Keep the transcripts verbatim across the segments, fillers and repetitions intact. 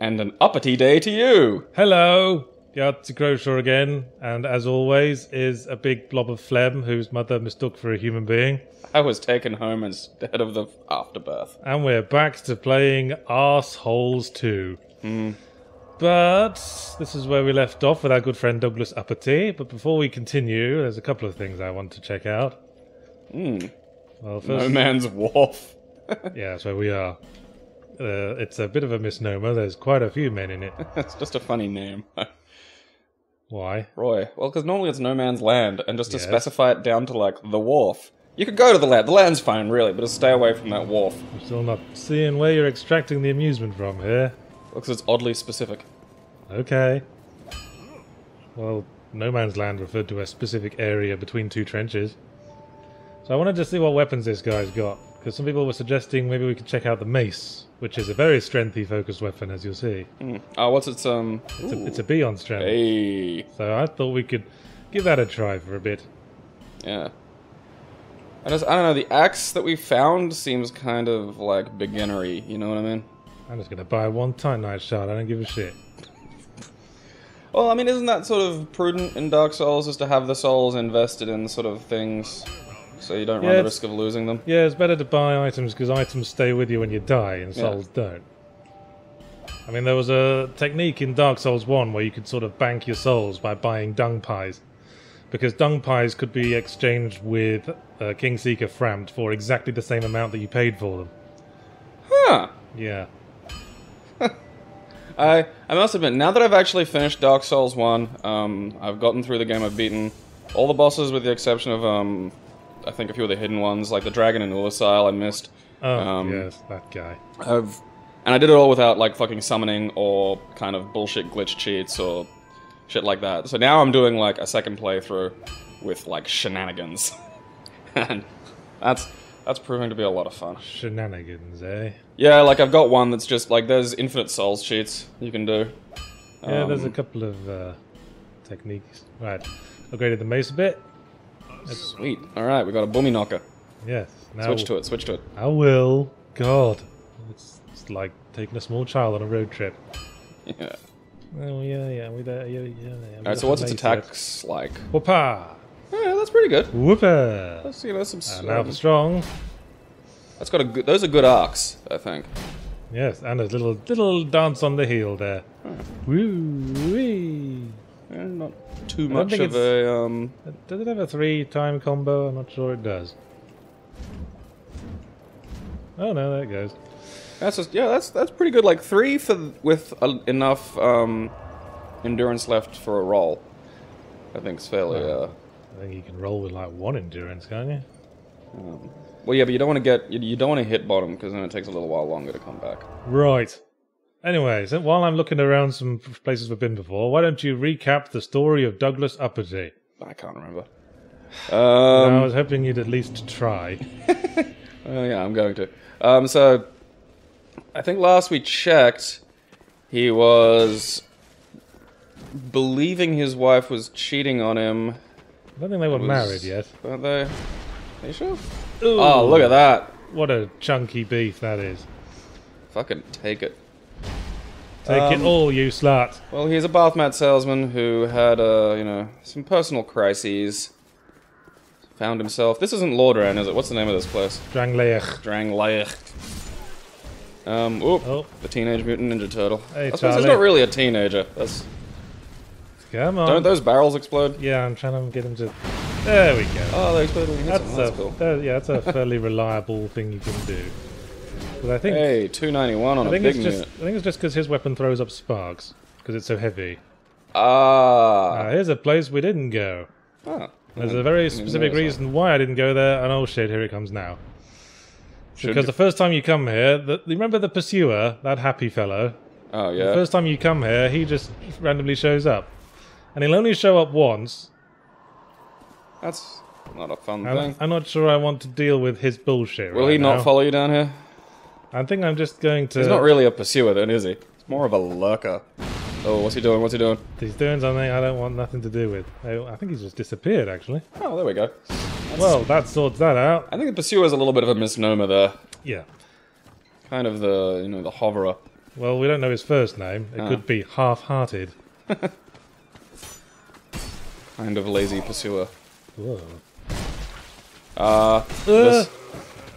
and an uppity day to you! Hello! Yahtzee Croshaw again, and as always, is a big blob of phlegm whose mother mistook for a human being. I was taken home instead of the afterbirth. And we're back to playing Arseholes two. Mm. But this is where we left off with our good friend Douglas Uppity. But before we continue, there's a couple of things I want to check out. Mm. Well, first, No Man's Wharf. Yeah, that's where we are. Uh, it's a bit of a misnomer. There's quite a few men in it. It's just a funny name. Why? Roy. Well, because normally it's No Man's Land, and just to yes. specify it down to, like, the wharf. You could go to the land. The land's fine, really, but just stay away from that wharf. I'm still not seeing where you're extracting the amusement from here. Because it's oddly specific. Okay. Well, No Man's Land referred to a specific area between two trenches. So I wanted to see what weapons this guy's got, because some people were suggesting maybe we could check out the mace, which is a very strengthy focused weapon, as you'll see. Mm. Oh, what's its, um... It's a, it's a bee on strength. Hey. So I thought we could give that a try for a bit. Yeah. I just, I don't know, the axe that we found seems kind of, like, beginnery, you know what I mean? I'm just gonna buy one tight knife shard, I don't give a shit. Well, I mean, isn't that sort of prudent in Dark Souls, is to have the souls invested in sort of things, so you don't yeah, run the risk of losing them? Yeah, it's better to buy items, because items stay with you when you die, and souls yeah. don't. I mean, there was a technique in Dark Souls one where you could sort of bank your souls by buying dung pies. Because dung pies could be exchanged with uh, Kingseeker Frampt for exactly the same amount that you paid for them. Huh. Yeah. I I must admit, now that I've actually finished Dark Souls one, um, I've gotten through the game, I've beaten all the bosses with the exception of, um, I think a few of the hidden ones, like the dragon in Ursile I missed. Oh, um, yes, that guy. I've, and I did it all without, like, fucking summoning or kind of bullshit glitch cheats or shit like that. So now I'm doing, like, a second playthrough with, like, shenanigans. And that's that's proving to be a lot of fun. Shenanigans, eh? Yeah, like, I've got one that's just, like, there's infinite souls cheats you can do. Yeah, um, there's a couple of uh, techniques. Right, upgraded the mace a bit. That's sweet. Alright, we got a boomy knocker. Yes. Now switch to it, switch to it. I will. God. It's, it's like taking a small child on a road trip. Yeah. Oh, yeah, yeah, we there, yeah, yeah, yeah. Alright, so what's its attacks it. like? Whoopah! Yeah, that's pretty good. Whoopah! Let's see, there's some... And now for strong. That's got a good... Those are good arcs, I think. Yes, and a little little dance on the heel there. Oh. Woo-wee! Yeah, not too I much of a, um... Does it have a three-time combo? I'm not sure it does. Oh, no, there it goes. That's just, yeah, that's that's pretty good. Like three for with uh, enough um, endurance left for a roll. I think it's fairly. Uh, I think you can roll with like one endurance, can't you? Um, well, yeah, but you don't want to get you, you don't want to hit bottom because then it takes a little while longer to come back. Right. Anyway, so while I'm looking around some places we've been before, why don't you recap the story of Douglas Uppity? I can't remember. Um, no, I was hoping you'd at least try. Well, yeah, I'm going to. Um, so. I think last we checked, he was believing his wife was cheating on him. I don't think they were was, married yet. Weren't they? Are you sure? Ooh, oh, look at that. What a chunky beef that is. Fucking take it. Take um, it all, you slut. Well, he's a bath mat salesman who had, uh, you know, some personal crises. Found himself... This isn't Lordran, is it? What's the name of this place? Drangleich. Drangleich. Um, oop, oh, the Teenage Mutant Ninja Turtle. Hey, I suppose he's not really a teenager. That's... Come on. Don't those barrels explode? Yeah, I'm trying to get him to... There we go. Oh, they exploded. That's, that's, that's cool. That, yeah, that's a fairly reliable thing you can do. But I think... Hey, two ninety-one on I think a big it's just, unit. I think it's just because his weapon throws up sparks, because it's so heavy. Ah. Uh, here's a place we didn't go. Ah. There's a very specific reason that. why I didn't go there, and oh shit, here it comes now. Because the first time you come here, the, remember the Pursuer, that happy fellow? Oh, yeah. The first time you come here, he just randomly shows up. And he'll only show up once. That's not a fun and thing. I'm not sure I want to deal with his bullshit Will right he not now. follow you down here? I think I'm just going to... He's not really a Pursuer then, is he? He's more of a lurker. Oh, what's he doing? What's he doing? He's doing something I don't want nothing to do with. I think he's just disappeared, actually. Oh, there we go. That's, well, that sorts that out. I think the Pursuer's a little bit of a misnomer there. Yeah. Kind of the, you know, the hoverer. Well, we don't know his first name. It ah. could be Half-Hearted. Kind of Lazy Pursuer. Whoa. Uh, this,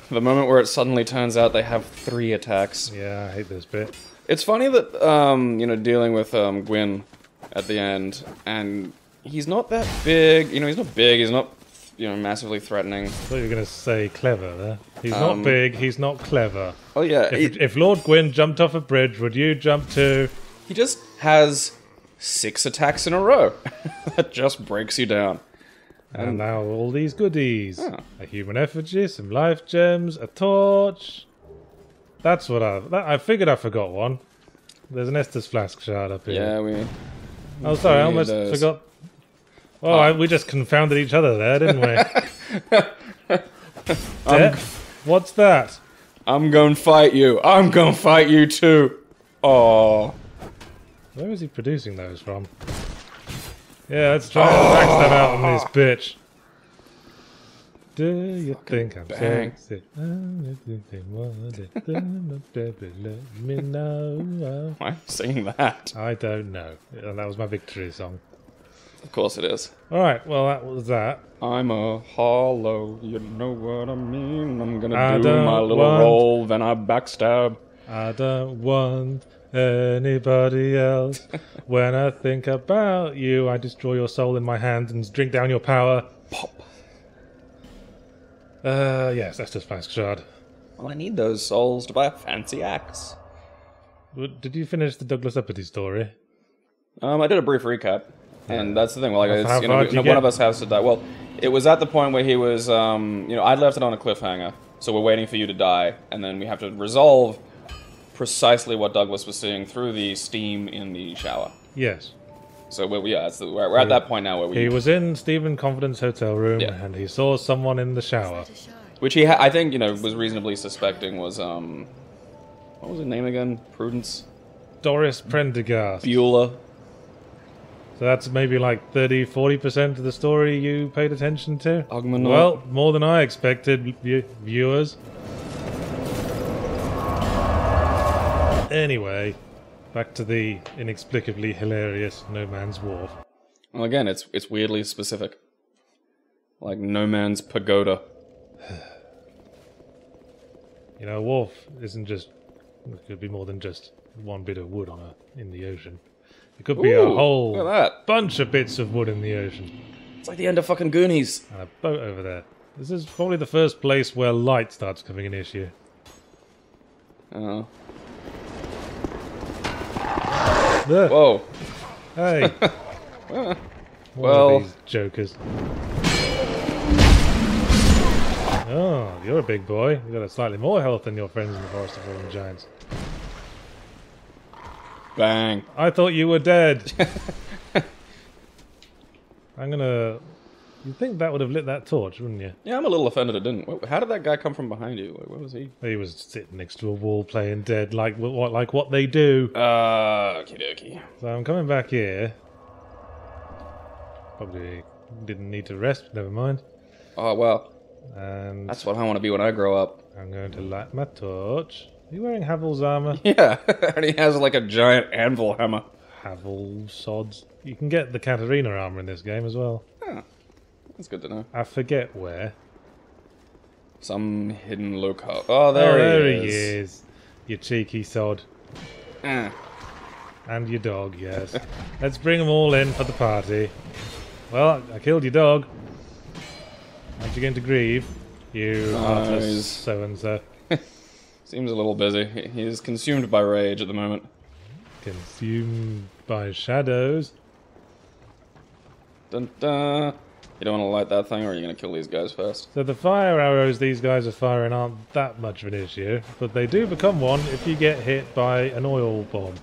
the moment where it suddenly turns out they have three attacks. Yeah, I hate this bit. It's funny that, um, you know, dealing with um, Gwyn at the end, and he's not that big. You know, he's not big, he's not, you know, massively threatening. I thought you were going to say clever there. He's um, not big, he's not clever. Oh, yeah. If, he, if Lord Gwyn jumped off a bridge, would you jump too? He just has six attacks in a row. That just breaks you down. And, and now all these goodies. Oh. A human effigy, some life gems, a torch. That's what I... That, I figured I forgot one. There's an Estus Flask shard up here. Yeah, we... we oh, sorry, I almost those. forgot... Oh, oh. I, we just confounded each other there, didn't we? um, what's that? I'm gonna fight you. I'm gonna fight you too. Oh. Where is he producing those from? Yeah, let's try to max them out on this bitch. Do you Fucking think I'm bang. sexy? Let me know. Why am I singing that? I don't know. And that was my victory song. Of course it is. Alright, well that was that. I'm a hollow, you know what I mean. I'm gonna I do my little want, roll, then I backstab. I don't want anybody else. When I think about you, I destroy your soul in my hand and drink down your power. Pop. Uh, yes, that's just Flask Shard. Well, I need those souls to buy a fancy axe. Did you finish the Douglas Uppity story? Um, I did a brief recap. And that's the thing. Well, like, it's, you know, we, you one get? of us has to die. Well, it was at the point where he was, um, you know, I'd left it on a cliffhanger, so we're waiting for you to die, and then we have to resolve precisely what Douglas was seeing through the steam in the shower. Yes. So we're, yeah, that's the, we're, we're at that point now where we. He was in Stephen Confidence's hotel room, yeah. and he saw someone in the shower, which he, ha I think, you know, was reasonably suspecting was, um, what was her name again? Prudence. Doris Prendergast. Beulah. So that's maybe like thirty, forty percent of the story you paid attention to? Ogmanor. Well, more than I expected, view viewers. Anyway, back to the inexplicably hilarious No Man's Wharf. Well, again, it's, it's weirdly specific. Like No Man's Pagoda. You know, a wharf isn't just... It could be more than just one bit of wood on a, in the ocean. It could be Ooh, a whole bunch of bits of wood in the ocean. It's like the end of fucking Goonies. And a boat over there. This is probably the first place where light starts becoming an issue. Oh. There. Whoa. Hey. One well. Of these jokers. Oh, you're a big boy. You've got slightly more health than your friends in the Forest of Fallen Giants. Bang. I thought you were dead. I'm gonna... You'd think that would have lit that torch, wouldn't you? Yeah, I'm a little offended it didn't. How did that guy come from behind you? Where was he? He was sitting next to a wall playing dead, like what, like what they do. Uh, okie dokie. So I'm coming back here. Probably didn't need to rest, never mind. Oh, well. And that's what I want to be when I grow up. I'm going to light my torch. Are you wearing Havel's armor? Yeah, and he has like a giant anvil hammer. Havel sods. You can get the Katarina armor in this game as well. Yeah, that's good to know. I forget where. Some hidden lookout. Oh, there, oh, there he, is. he is. You cheeky sod. Eh. And your dog, yes. Let's bring them all in for the party. Well, I killed your dog. Aren't you going to grieve? You nice. heartless so-and-so. Seems a little busy. He is consumed by rage at the moment. Consumed by shadows. Dun, dun. You don't want to light that thing, or are you going to kill these guys first? So the fire arrows these guys are firing aren't that much of an issue, but they do become one if you get hit by an oil bomb.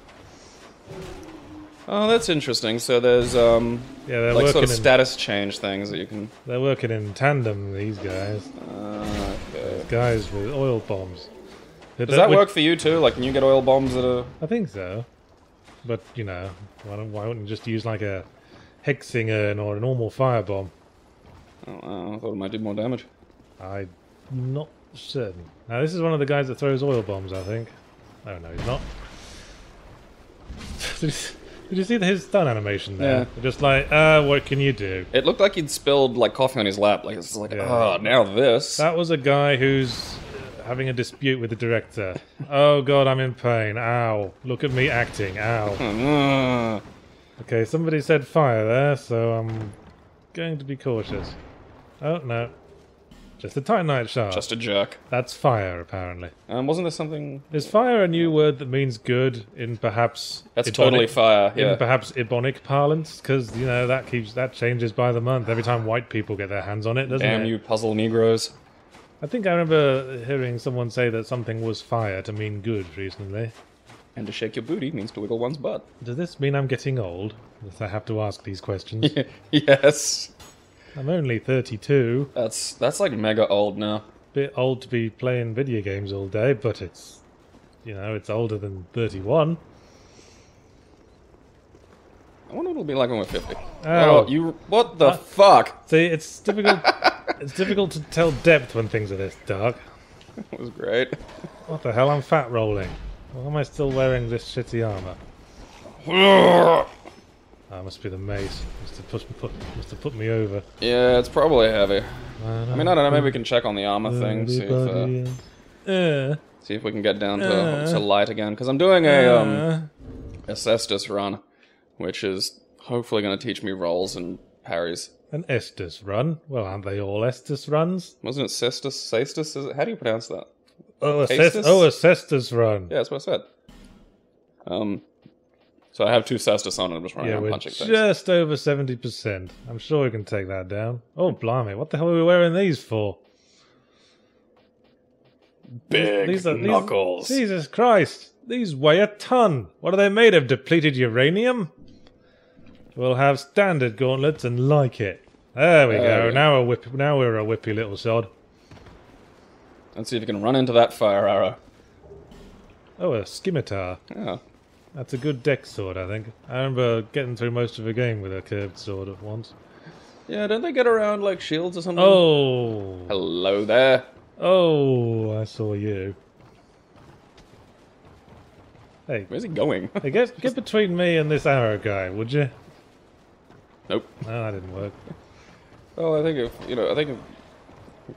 Oh, that's interesting. So there's um, yeah, they're like working sort of in, status change things that you can. They're working in tandem. These guys. Uh, okay. These guys with oil bombs. Does that work for you too? Like, can you get oil bombs that are... I think so. But, you know, why, don't, why wouldn't you just use, like, a hexing urn or a normal firebomb? I don't know. I thought it might do more damage. I'm not certain. Now, this is one of the guys that throws oil bombs, I think. Oh, no, he's not. Did you see his stun animation there? Yeah. Just like, uh, what can you do? It looked like he'd spilled like coffee on his lap. Like it's like, yeah. oh, now this. That was a guy who's having a dispute with the director. Oh god, I'm in pain. Ow. Look at me acting. Ow. Okay, somebody said fire there, so I'm going to be cautious. Oh, no. Just a titanite shard. Just a jerk. That's fire, apparently. Um, wasn't there something... Is fire a new word that means good in perhaps... That's Ebonic, totally fire, yeah. In perhaps Ebonic parlance? Because, you know, that keeps that changes by the month every time white people get their hands on it, doesn't Damn it? Damn you puzzle Negroes. I think I remember hearing someone say that something was fire to mean good recently. And to shake your booty means to wiggle one's butt. Does this mean I'm getting old? That I have to ask these questions? Yes. I'm only thirty-two. That's that's like mega old now. Bit old to be playing video games all day, but it's, you know, it's older than thirty-one. I wonder what it'll be like when we're fifty. Oh, oh you! What the uh, fuck? See, it's difficult. It's difficult to tell depth when things are this dark. That was great. What the hell? I'm fat rolling. Why am I still wearing this shitty armor? Oh, that must be the mace. Must have put, put, must have put me over. Yeah, it's probably heavy. I, I mean, I don't know. Maybe we can check on the armor thing. See if, uh, uh, see if we can get down to, uh, to light again. Because I'm doing a um, a Cestus run, which is hopefully going to teach me rolls and parries. An Estus run? Well, aren't they all Estus runs? Wasn't it Cestus? Cestus? Is it? How do you pronounce that? Oh, a Cestus? Oh, a Cestus run. Yeah, that's what I said. Um, so I have two Cestus on and I'm just running yeah, around punching things. Yeah, we're just over seventy percent. I'm sure we can take that down. Oh, blimey, what the hell are we wearing these for? Big these, these are, knuckles. These, Jesus Christ, these weigh a ton. What are they made of? Depleted uranium? We'll have standard gauntlets and like it. There we there go. We now, go. A whip, now we're a whippy little sod. Let's see if you can run into that fire arrow. Oh, a scimitar. Yeah. That's a good deck sword, I think. I remember getting through most of a game with a curved sword at once. Yeah, don't they get around like shields or something? Oh. Hello there. Oh, I saw you. Hey. Where's he going? Hey, get, get between me and this arrow guy, would you? Nope. No, that didn't work. Oh, I think if, you know, I think if...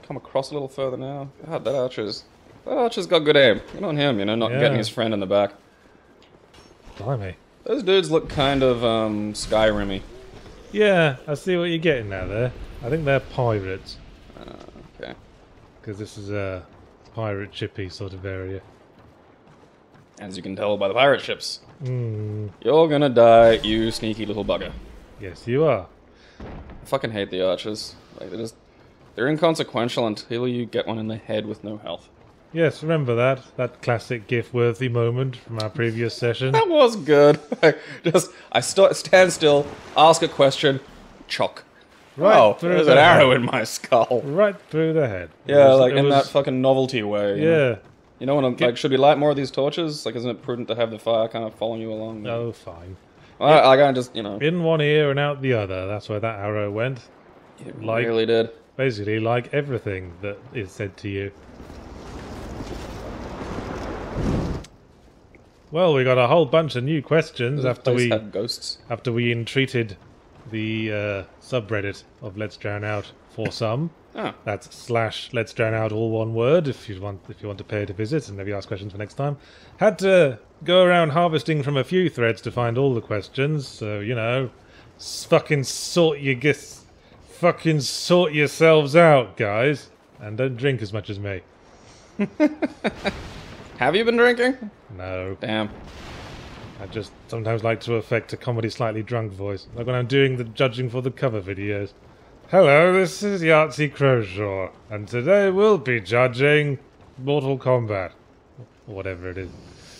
Come across a little further now. God, that archer's that archer's got good aim. Good on him, you know, not yeah. getting his friend in the back. Blimey, those dudes look kind of um, Skyrim-y. Yeah, I see what you're getting at there. I think they're pirates. Uh, okay. Because this is a pirate shippy sort of area. As you can tell by the pirate ships. Mm. You're gonna die, you sneaky little bugger. Yes, you are. I fucking hate the archers. Like they just. They're inconsequential until you get one in the head with no health. Yes, remember that. That classic GIF-worthy moment from our previous session. That was good. I just, I st stand still, ask a question, chock. Right oh, there's the an head. arrow in my skull. Right through the head. Yeah, was, like in was... that fucking novelty way. You yeah. Know? You know, when I'm, like, should we light more of these torches? Like, isn't it prudent to have the fire kind of following you along? Maybe? Oh, fine. Well, yeah. I, I can't just, you know. In one ear and out the other. That's where that arrow went. It like, really did. Basically, like everything that is said to you. Well, we got a whole bunch of new questions after we ghosts. after we entreated the uh, subreddit of Let's Drown Out for some. Oh. That's slash Let's Drown Out, all one word. If you want, if you want to pay it a visit and maybe ask questions for next time, had to go around harvesting from a few threads to find all the questions. So you know, fucking sort your gifts. Fucking sort yourselves out, guys, and don't drink as much as me. Have you been drinking? No. Damn. I just sometimes like to affect a comedy slightly drunk voice, like when I'm doing the judging for the cover videos. Hello, this is Yahtzee Croshaw, and today we'll be judging Mortal Kombat. Whatever it is.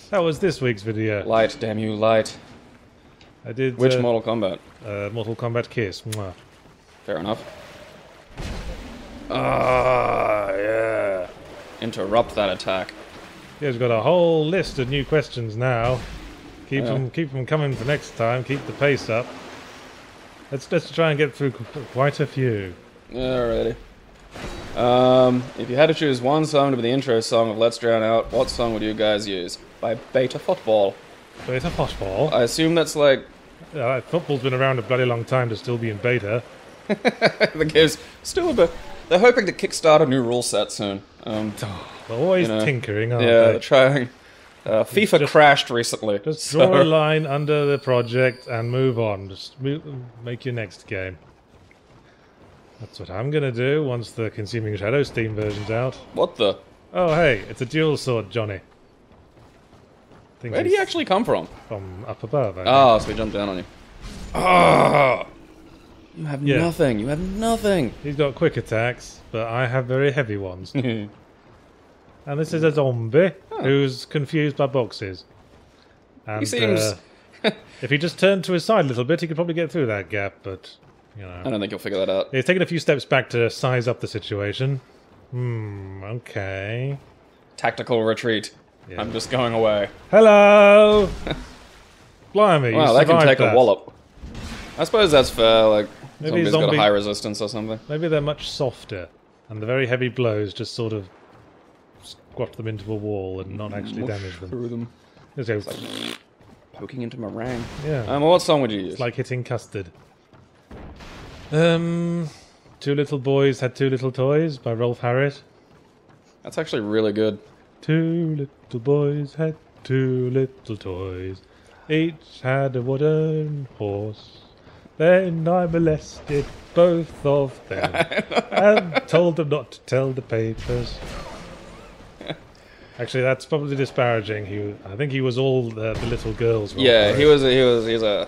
That was this week's video. Light, damn you, light. I did... Which uh, Mortal Kombat? Uh, Mortal Kombat Kiss. Mwah. Fair enough. Ah, oh, yeah. Interrupt that attack. Yeah, we've got a whole list of new questions now. Keep yeah. them, keep them coming for next time. Keep the pace up. Let's let's try and get through quite a few. Alrighty. Um, if you had to choose one song to be the intro song of Let's Drown Out, what song would you guys use? By Beta Football. Beta possible. I assume that's like... Uh, football's been around a bloody long time to still be in beta. The game's still a bit... They're hoping to kickstart a new rule set soon. Um, they're always you know, tinkering, aren't yeah, they? Yeah, they're trying. Uh, FIFA just, crashed recently. Just so. Draw a line under the project and move on. Just move, make your next game. That's what I'm going to do once the Consuming Shadow Steam version's out. What the? Oh, hey, it's a dual sword, Johnny. Where did he actually come from? From up above. Ah, oh, so he jumped down on you. Oh, you have yeah. nothing. You have nothing. He's got quick attacks, but I have very heavy ones. And this is a zombie oh. who's confused by boxes. And, he seems... uh, if he just turned to his side a little bit, he could probably get through that gap, but... You know, I don't think you'll figure that out. He's taken a few steps back to size up the situation. Hmm, okay. Tactical retreat. Yeah. I'm just going away. Hello! Blimey, wow, that can take that. a wallop. I suppose that's fair, like, maybe zombies zombie, got a high resistance or something. Maybe they're much softer, and the very heavy blows just sort of squat them into a wall and not actually Whoosh damage them. Through them. It's like poking into meringue. Yeah. Um, well, what song would you use? It's like hitting custard. Um, Two Little Boys Had Two Little Toys by Rolf Harris. That's actually really good. Two little boys had two little toys. Each had a wooden horse. Then I molested both of them and told them not to tell the papers. Actually, that's probably disparaging. He, I think he was all the, the little girls. Right? Yeah, he was. He was. He's a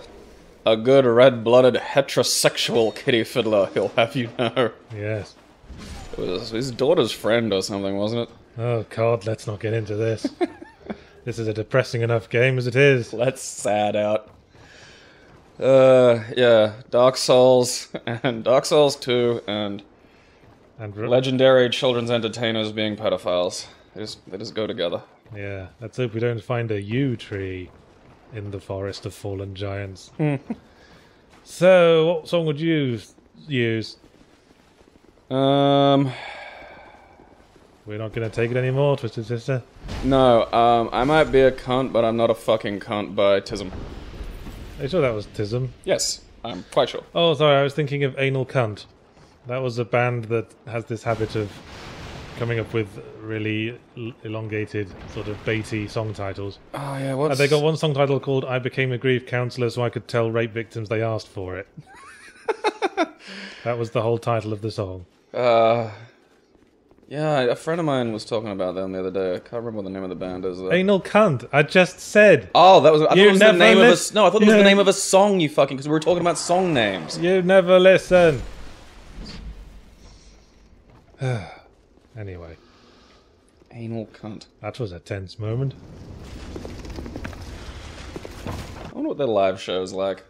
a good red-blooded heterosexual kitty fiddler. He'll have you know. Yes. It was his daughter's friend or something, wasn't it? Oh god, let's not get into this. This is a depressing enough game as it is. Let's sad out. Uh, yeah, Dark Souls and Dark Souls two and and legendary children's entertainers being pedophiles. They just they just go together. Yeah, let's hope we don't find a yew tree in the Forest of Fallen Giants. So, what song would you use? Um. We're not going to take it anymore, Twisted Sister. No, um, I might be a cunt, but I'm not a fucking cunt by Tism. Are you sure that was Tism? Yes, I'm quite sure. Oh, sorry, I was thinking of Anal Cunt. That was a band that has this habit of coming up with really elongated, sort of baity song titles. Oh, yeah, what's... And they got one song title called I Became a Grief Counsellor So I Could Tell Rape Victims They Asked For It. That was the whole title of the song. Uh... Yeah, a friend of mine was talking about them the other day. I can't remember what the name of the band is. Though. Anal Cunt. I just said. Oh, that was. I thought it was the name of a. No, I thought it was the name of a song. You fucking. Because we were talking about song names. You never listen. Anyway. Anal Cunt. That was a tense moment. I wonder what their live show's like.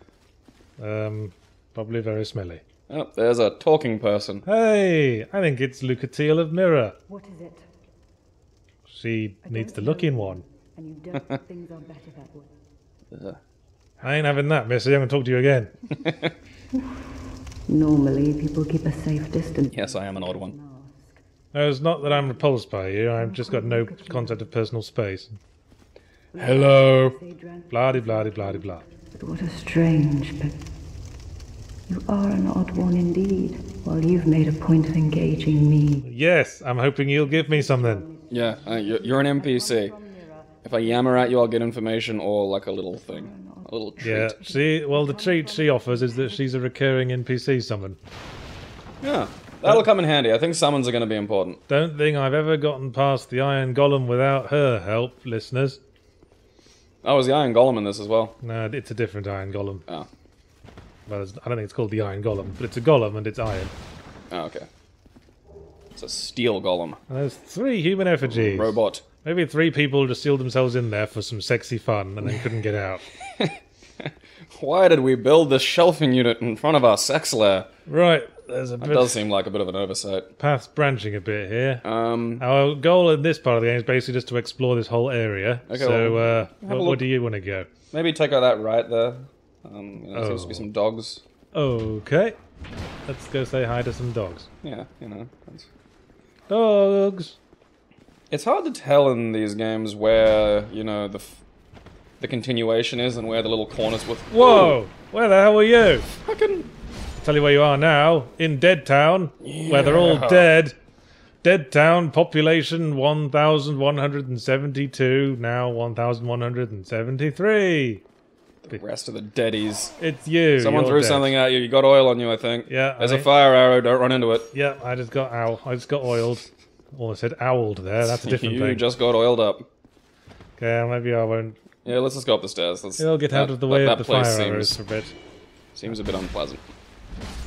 Um, probably very smelly. Oh, there's a talking person. Hey, I think it's Lucatiel of Mirrah. What is it? She I needs to look in one. And you don't things are better that way. Uh, I ain't having that, Missy. I'm going to talk to you again. Normally, people keep a safe distance. Yes, I am an odd one. No, it's not that I'm repulsed by you. I've just got no concept of personal space. Hello. Blah-de-blah-de-blah-de-blah. But what a strange... But you are an odd one indeed. Well, you've made a point of engaging me. Yes, I'm hoping you'll give me something. Yeah, uh, you're, you're an N P C. If I yammer at you, I'll get information or like a little thing. A little treat. Yeah, she, well, the treat she offers is that she's a recurring N P C summon. Yeah, that'll come in handy. I think summons are going to be important. Don't think I've ever gotten past the Iron Golem without her help, listeners. Oh, was the Iron Golem in this as well? No, it's a different Iron Golem. Oh. Well, I don't think it's called the Iron Golem, but it's a golem and it's iron. Oh, okay. It's a steel golem. And there's three human effigies. Robot. Maybe three people just sealed themselves in there for some sexy fun and then couldn't get out. Why did we build this shelving unit in front of our sex lair? Right, there's a bit... That does seem like a bit of an oversight. Path's branching a bit here. Um, Our goal in this part of the game is basically just to explore this whole area. Okay, so, well, uh, what, where do you want to go? Maybe take out that right there. Um, you know, there oh. seems to be some dogs. Okay. Let's go say hi to some dogs. Yeah, you know. That's... Dogs! It's hard to tell in these games where, you know, the f the continuation is and where the little corners with. Whoa! Ooh. Where the hell were you? Fucking. Tell you where you are now. In Dead Town, yeah. Where they're all dead. Dead Town, population one thousand one hundred seventy-two, now one thousand one hundred seventy-three. The rest of the deadies. It's you. Someone You're threw dead. something at you. You got oil on you, I think. Yeah. There's I mean, a fire arrow. Don't run into it. Yeah, I just got owl. I just got oiled. Well, I said owled there. That's a different you thing. You just got oiled up. Okay, maybe I won't. Yeah, let's just go up the stairs. Let's. It'll get out that, of the way that, of that the place fire arrows for a bit. Seems a bit unpleasant.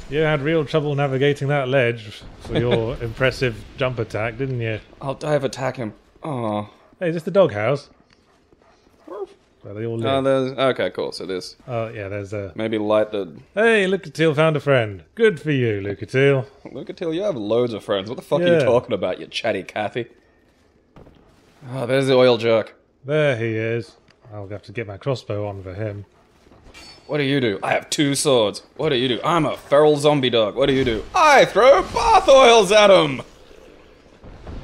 You had real trouble navigating that ledge for your impressive jump attack, didn't you? I'll dive attack him. Oh. Hey, is this the doghouse? Where they all live. Uh, okay, cool. So there's. Oh uh, yeah, there's a. Maybe light the. Hey, Lucatiel found a friend. Good for you, Lucatiel. Lucatiel, you have loads of friends. What the fuck yeah. are you talking about, you chatty Cathy? Oh, there's the oil jerk. There he is. I'll have to get my crossbow on for him. What do you do? I have two swords. What do you do? I'm a feral zombie dog. What do you do? I throw bath oils at him.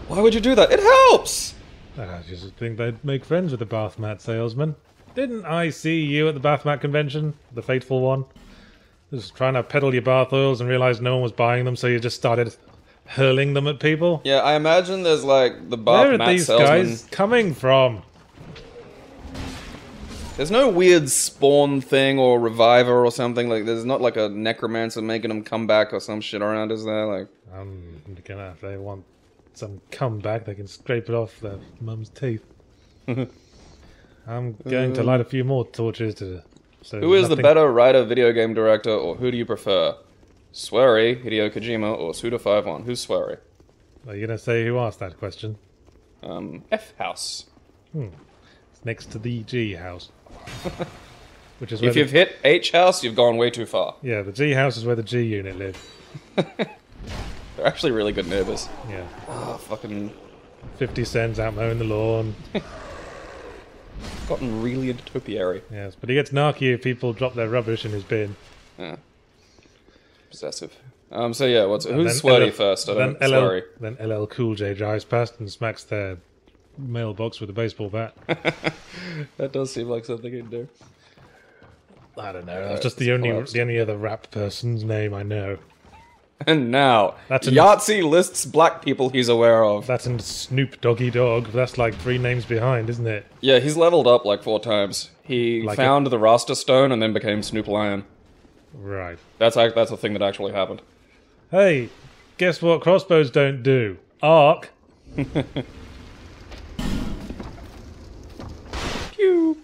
Why would you do that? It helps. I just think they'd make friends with the bath mat salesman. Didn't I see you at the bath mat convention? The fateful one? Just trying to peddle your bath oils and realised no one was buying them, so you just started hurling them at people? Yeah, I imagine there's like the bath Where mat salesman. Where are these salesman. guys coming from? There's no weird spawn thing or reviver or something. Like, there's not like a necromancer making them come back or some shit around, is there? Like, I'm gonna, if they want some comeback, they can scrape it off their mum's teeth. I'm going to light a few more torches to. So who is nothing... the better writer, video game director, or who do you prefer? Swery, Hideo Kojima, or Suda fifty-one? Who's Swery? Are you going to say who asked that question? Um, F House. Hmm. It's next to the G House. Which is if the... you've hit H House, you've gone way too far. Yeah, the G House is where the G unit live. They're actually really good neighbors. Yeah. Oh, fucking... fifty cents out mowing the lawn. Gotten really into topiary. Yes, but he gets narky if people drop their rubbish in his bin. Yeah. Possessive. Um, so yeah, what's... And who's Swery first? I don't know. Sorry. Then L L Cool J drives past and smacks their mailbox with a baseball bat. That does seem like something he'd do. I don't know. That's just the only, the only other rap person's name I know. And now, that's Yahtzee lists black people he's aware of. That's in Snoop Doggy Dog. That's like three names behind, isn't it? Yeah, he's leveled up like four times. He like found it. the Rasta Stone and then became Snoop Lion. Right. That's that's a thing that actually happened. Hey, guess what crossbows don't do? Arc. Pew.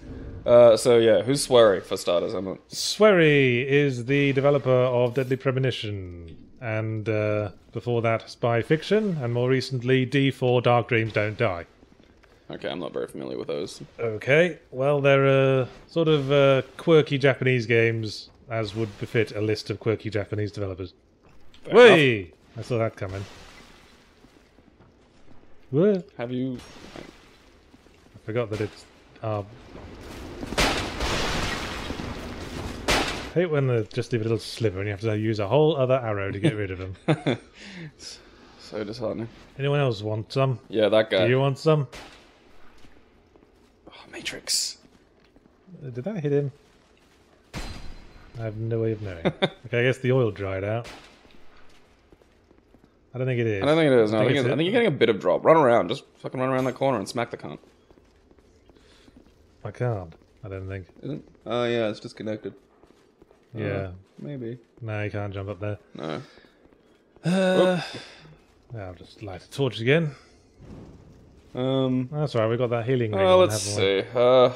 Uh, so yeah, who's Swery for starters? I'm not... Swery is the developer of Deadly Premonition. And uh, before that, Spy Fiction, and more recently, D four, Dark Dreams Don't Die. Okay, I'm not very familiar with those. Okay, well, they're uh, sort of uh, quirky Japanese games, as would befit a list of quirky Japanese developers. Whey! I saw that coming. Whoa. Have you... I forgot that it's... Uh... I hate when they just leave a little sliver and you have to use a whole other arrow to get rid of them. So disheartening. Anyone else want some? Yeah, that guy. Do you want some? Oh, Matrix. Did that hit him? I have no way of knowing. Okay, I guess the oil dried out. I don't think it is. I don't think it is. No, I, think I, think it's, I think you're getting a bit of drop. Run around. Just fucking run around that corner and smack the cunt. I can't. I don't think. Isn't? Oh, yeah, it's disconnected. Yeah. Uh, maybe. No, you can't jump up there. No. Uh, yeah, I'll just light the torch again. Um, That's right, we got that healing ring. Uh, let's see. Uh,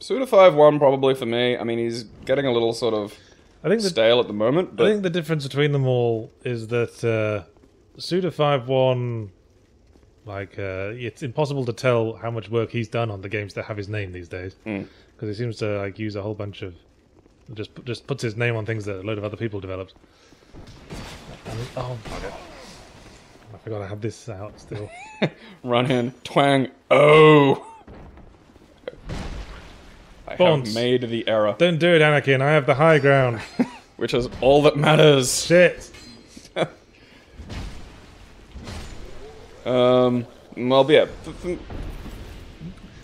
Suda fifty-one probably for me. I mean, he's getting a little sort of I think the, stale at the moment. But... I think the difference between them all is that uh, Suda fifty-one, like, uh, it's impossible to tell how much work he's done on the games that have his name these days. Because mm. he seems to like use a whole bunch of... Just just puts his name on things that a load of other people developed. And, oh, fuck it. I forgot I had this out still. Run in. Twang. Oh! I Bonds. have made the error. Don't do it, Anakin. I have the high ground. Which is all that matters. Shit. um, well, yeah.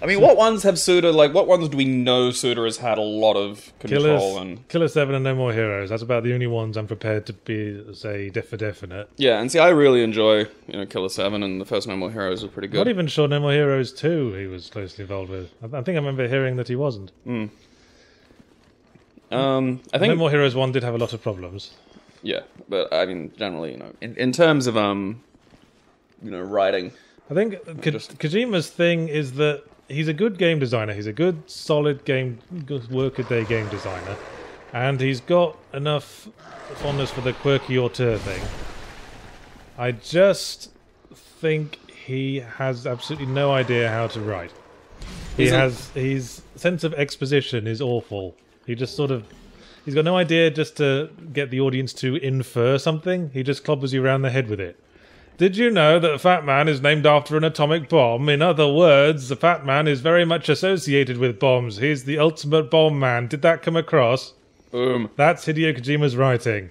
I mean, what ones have Suda, like, what ones do we know Suda has had a lot of control Killers, and... Killer seven and No More Heroes, that's about the only ones I'm prepared to be, say, for definite. Yeah, and see, I really enjoy, you know, Killer seven, and the first No More Heroes was pretty good. Not even sure No More Heroes two he was closely involved with. I think I remember hearing that he wasn't. Mm. Um, I think... No More Heroes one did have a lot of problems. Yeah, but, I mean, generally, you know, in, in terms of, um, you know, writing... I think Ko just... Kojima's thing is that he's a good game designer. He's a good, solid game, good work-a-day game designer. And he's got enough fondness for the quirky auteur thing. I just think he has absolutely no idea how to write. He Isn't... has... His sense of exposition is awful. He just sort of... He's got no idea just to get the audience to infer something. He just clobbers you around the head with it. Did you know that Fat Man is named after an atomic bomb? In other words, the Fat Man is very much associated with bombs. He's the ultimate bomb man. Did that come across? Boom. That's Hideo Kojima's writing.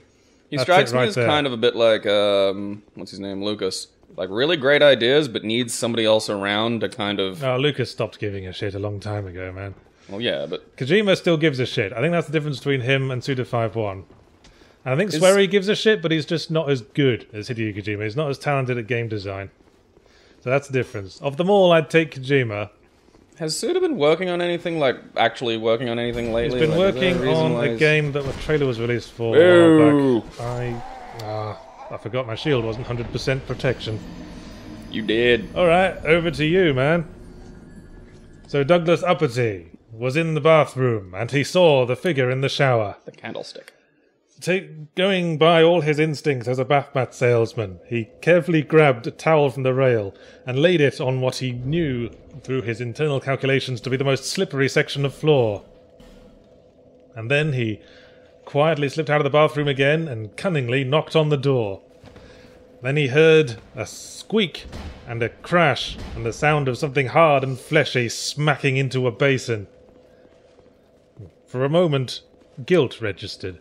He That's strikes me right as there. kind of a bit like, um, what's his name, Lucas. Like, really great ideas, but needs somebody else around to kind of... Oh, Lucas stopped giving a shit a long time ago, man. Well, yeah, but... Kojima still gives a shit. I think that's the difference between him and Suda fifty-one. I think Swery gives a shit, but he's just not as good as Hideo Kojima. He's not as talented at game design. So that's the difference. Of them all, I'd take Kojima. Has Suda been working on anything, like, actually working on anything lately? He's been like, working on a game that a trailer was released for a while back. I, uh, I forgot my shield wasn't one hundred percent protection. You did. Alright, over to you, man. So Douglas Uppity was in the bathroom, and he saw the figure in the shower. The candlestick. Take, going by all his instincts as a bath mat salesman, he carefully grabbed a towel from the rail and laid it on what he knew through his internal calculations to be the most slippery section of floor. And then he quietly slipped out of the bathroom again and cunningly knocked on the door. Then he heard a squeak and a crash and the sound of something hard and fleshy smacking into a basin. For a moment, guilt registered.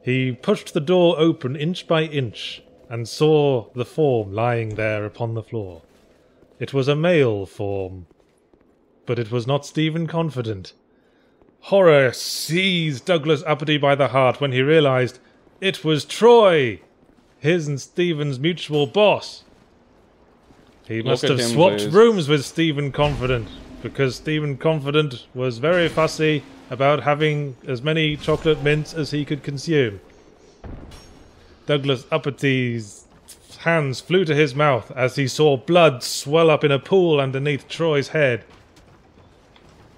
He pushed the door open inch by inch and saw the form lying there upon the floor. It was a male form, but it was not Stephen Confident. Horror seized Douglas Uppity by the heart when he realized it was Troy, his and Stephen's mutual boss. He must have swapped rooms with Stephen Confident, because Stephen Confident was very fussy about having as many chocolate mints as he could consume. Douglas Uppity's hands flew to his mouth as he saw blood swell up in a pool underneath Troy's head.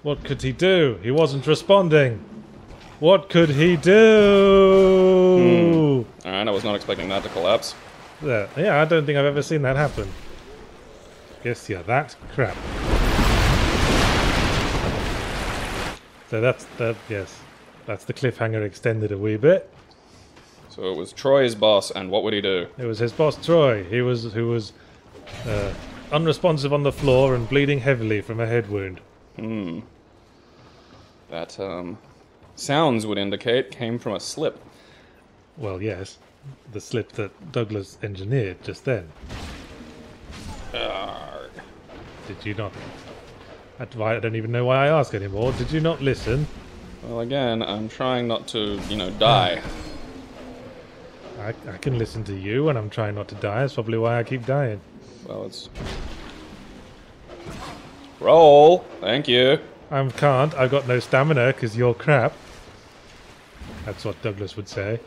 What could he do? He wasn't responding. What could he do? Hmm. Alright, I was not expecting that to collapse. Yeah, yeah, I don't think I've ever seen that happen. Guess you're that crap. So that's the, yes, that's the cliffhanger extended a wee bit. So it was Troy's boss, and what would he do? It was his boss, Troy. He was who was uh, unresponsive on the floor and bleeding heavily from a head wound. Hmm. That um, sounds would indicate came from a slip. Well, yes, the slip that Douglas engineered just then. Arrgh. Did you not? I don't even know why I ask anymore. Did you not listen? Well, again, I'm trying not to, you know, die. I, I can listen to you when I'm trying not to die. That's probably why I keep dying. Well, it's... Roll! Thank you. I can't. I've got no stamina because you're crap. That's what Douglas would say.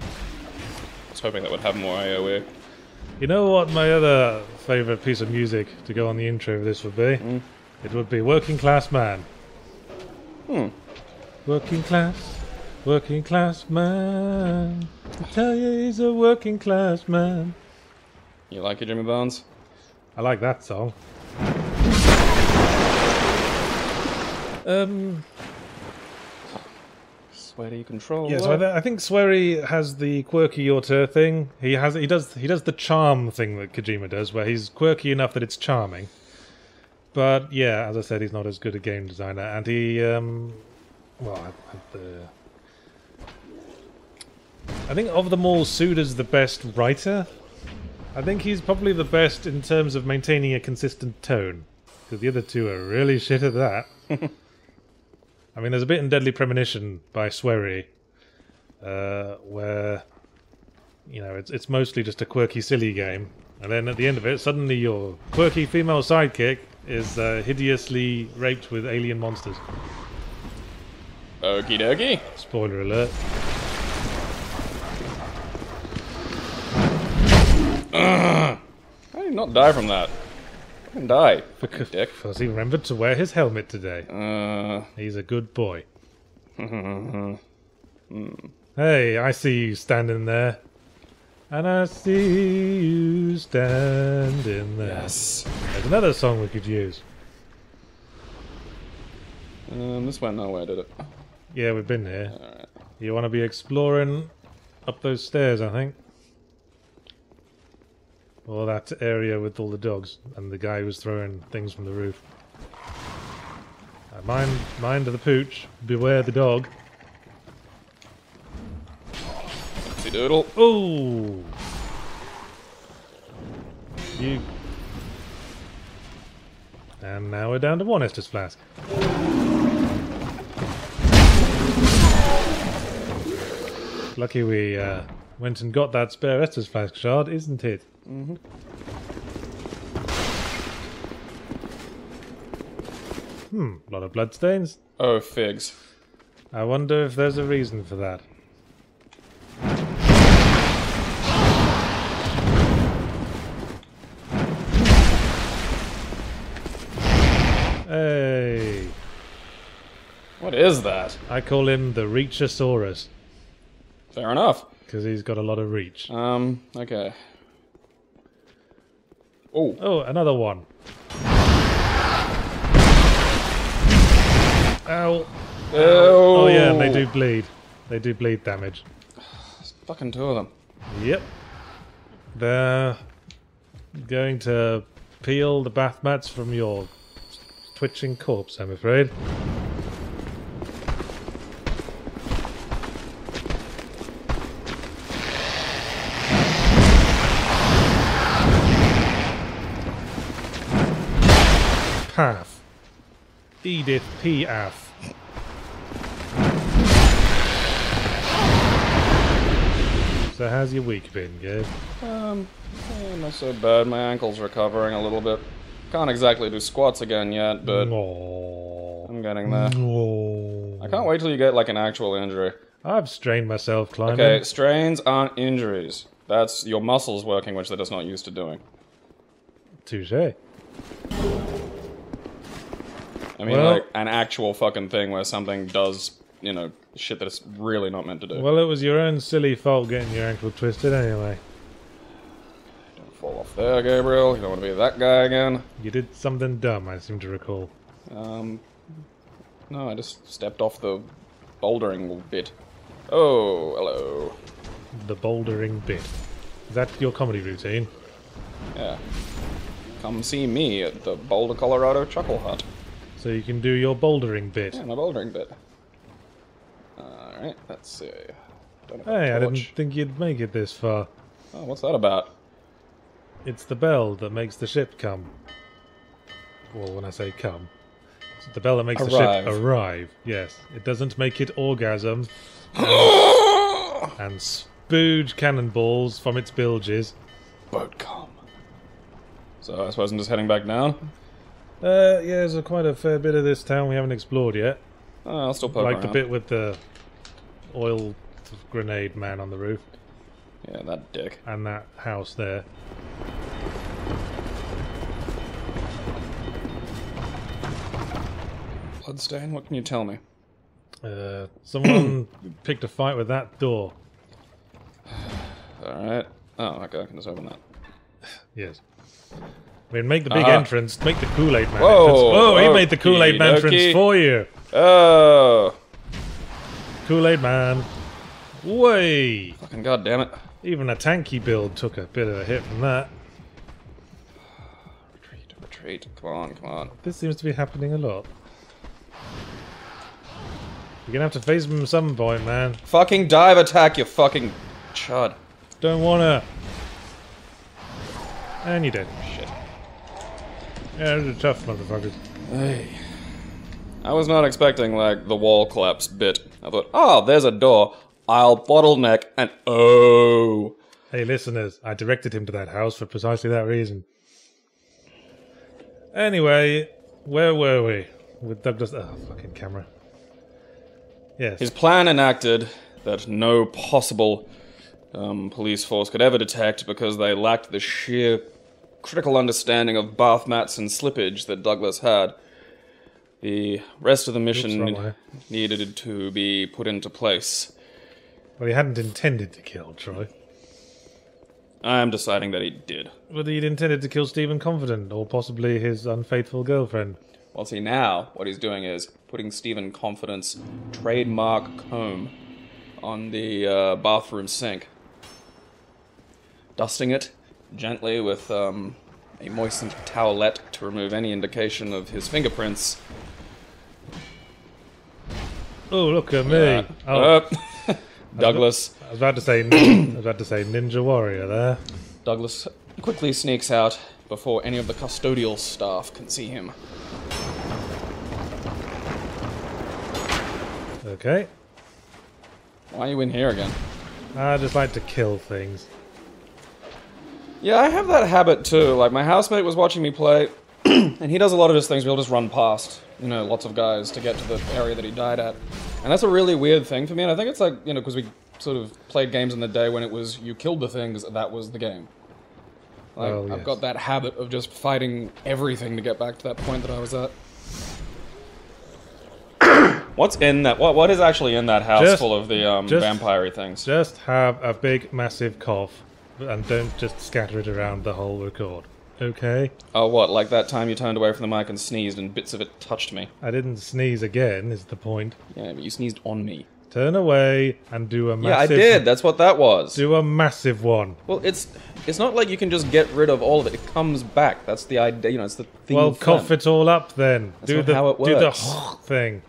I was hoping that would have more I O E. You know what my other favourite piece of music to go on the intro of this would be? Mm. It would be Working Class Man. Hmm. Working class, working class man. I tell you he's a working class man. You like it, Jimmy Barnes? I like that song. Um... Swery control. Yeah, so I, th I think Swery has the quirky auteur thing. He has, he does, he does the charm thing that Kojima does, where he's quirky enough that it's charming. But yeah, as I said, he's not as good a game designer, and he, um, well, I, I, uh, I think of them all, Suda's the best writer. I think he's probably the best in terms of maintaining a consistent tone, because the other two are really shit at that. I mean, there's a bit in Deadly Premonition by Swery uh, where, you know, it's, it's mostly just a quirky, silly game. And then at the end of it, suddenly your quirky female sidekick is uh, hideously raped with alien monsters. Okie dokie. Spoiler alert. Ugh. I did not die from that. I didn't die. Dick. Fuzzy remembered to wear his helmet today. Uh, He's a good boy. Mm. Hey, I see you standing there. And I see you standing there. Yes. There's another song we could use. Um, this went nowhere, did it? Yeah, we've been here. All right. You want to be exploring up those stairs, I think. Or that area with all the dogs and the guy who was throwing things from the roof. Mind, mind of the pooch. Beware the dog. Doodle. Ooh! You. And now we're down to one Estus Flask. Lucky we uh, went and got that spare Estus Flask shard, isn't it? Mm-hmm. Hmm, a lot of bloodstains. Oh, figs. I wonder if there's a reason for that. Hey. What is that? I call him the Reachosaurus. Fair enough. Because he's got a lot of reach. Um, okay. Oh. Oh, another one. Ow. Ow. Oh, yeah, and they do bleed. They do bleed damage. There's fucking two of them. Yep. They're going to peel the bath mats from your twitching corpse, I'm afraid. Path. Edith P. F. So how's your week been, Gabe? Um, eh, not so bad. My ankle's recovering a little bit. Can't exactly do squats again yet, but no. I'm getting there. No. I can't wait till you get like an actual injury. I've strained myself climbing. Okay, strains aren't injuries. That's your muscles working, which they're just not used to doing. Touché. I mean, well, like, an actual fucking thing where something does, you know, shit that it's really not meant to do. Well, it was your own silly fault getting your ankle twisted anyway. Fall off there, Gabriel. You don't want to be that guy again. You did something dumb, I seem to recall. Um, no, I just stepped off the bouldering bit. Oh, hello. The bouldering bit. Is that your comedy routine? Yeah. Come see me at the Boulder, Colorado Chuckle Hut. So you can do your bouldering bit. Yeah, my bouldering bit. Alright, let's see. Don't have hey, I didn't think you'd make it this far. Oh, what's that about? It's the bell that makes the ship come. Well, when I say come, it's the bell that makes arrive. the ship arrive. Yes, it doesn't make it orgasm and, and spooge cannonballs from its bilges. Boat come. So I suppose I'm just heading back down. Uh, yeah, there's a quite a fair bit of this town we haven't explored yet. Oh, I'll still poke around. Like the bit with the oil grenade man on the roof. Yeah, that dick. And that house there. Bloodstain, what can you tell me? Uh, someone picked a fight with that door. Alright. Oh, okay, I can just open that. Yes. I mean, make the big uh-huh. entrance, make the Kool-Aid man Whoa, entrance. Oh, okay, he made the Kool-Aid man entrance for you! Oh! Kool-Aid man. Way! Fucking goddammit. Even a tanky build took a bit of a hit from that. Retreat, retreat, come on, come on. This seems to be happening a lot. You're gonna have to face him at some point, man. Fucking dive attack, you fucking chud. Don't wanna. And you did. Shit. Yeah, those are tough motherfuckers. Hey. I was not expecting, like, the wall collapse bit. I thought, oh, there's a door. I'll bottleneck and oh. Hey, listeners, I directed him to that house for precisely that reason. Anyway, where were we? With Douglas... Oh, fucking camera. Yes. His plan enacted that no possible um, police force could ever detect because they lacked the sheer critical understanding of bath mats and slippage that Douglas had. The rest of the mission Oops, needed to be put into place. Well, he hadn't intended to kill Troy. I am deciding that he did. But he'd intended to kill Stephen Confident, or possibly his unfaithful girlfriend. Well, see, now what he's doing is putting Stephen Confident's trademark comb on the uh, bathroom sink. Dusting it gently with um, a moistened towelette to remove any indication of his fingerprints. Oh, look at me. Yeah. Oh. Uh, Douglas. I was about to say, I was about to say Ninja Warrior there. Douglas quickly sneaks out before any of the custodial staff can see him. Okay. Why are you in here again? I just like to kill things. Yeah, I have that habit too. Like, my housemate was watching me play, and he does a lot of just things where he'll just run past, you know, lots of guys to get to the area that he died at. And that's a really weird thing for me, and I think it's like, you know, because we sort of played games in the day when it was you killed the things, that was the game. Like, well, yes. I've got that habit of just fighting everything to get back to that point that I was at. What's in that? What What is actually in that house just, full of the um, just, vampire-y things? Just have a big, massive cough, and don't just scatter it around the whole record. Okay? Oh, what? Like that time you turned away from the mic and sneezed, and bits of it touched me. I didn't sneeze again, is the point. Yeah, but you sneezed on me. Turn away and do a massive... Yeah, I did. That's what that was. Do a massive one. Well, it's it's not like you can just get rid of all of it. It comes back. That's the idea. You know, it's the thing. Well, fun. Cough it all up then. That's do not the, how it works. Do the thing.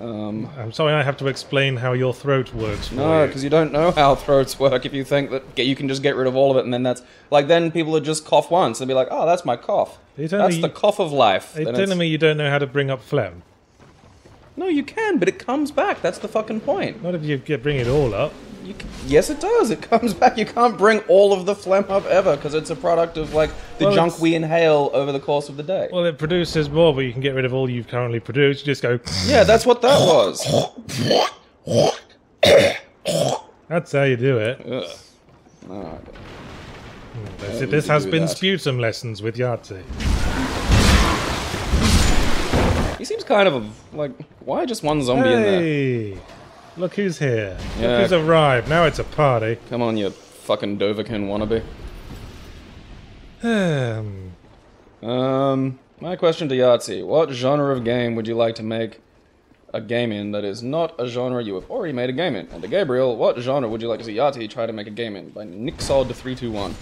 Um, I'm sorry I have to explain how your throat works. No, because you. you don't know how throats work if you think that you can just get rid of all of it and then that's... Like, then people would just cough once and be like, oh, that's my cough. That's you, the cough of life. You're telling me you don't know how to bring up phlegm. No, you can, but it comes back. That's the fucking point. Not if you bring it all up. You can, yes, it does. It comes back. You can't bring all of the phlegm up ever, because it's a product of, like, the well, junk we inhale over the course of the day. Well, it produces more, but you can get rid of all you've currently produced. You just go... Yeah, that's what that was. That's how you do it. Ugh. No, this this has been that. Sputum lessons with Yahtzee. He seems kind of a, like, why just one zombie hey, in there? Look who's here. Yeah. Look who's arrived. Now it's a party. Come on, you fucking Dovahkiin wannabe. Um, um, my question to Yahtzee. What genre of game would you like to make a game in that is not a genre you have already made a game in? And to Gabriel, what genre would you like to see Yahtzee try to make a game in? By Nixod three two one.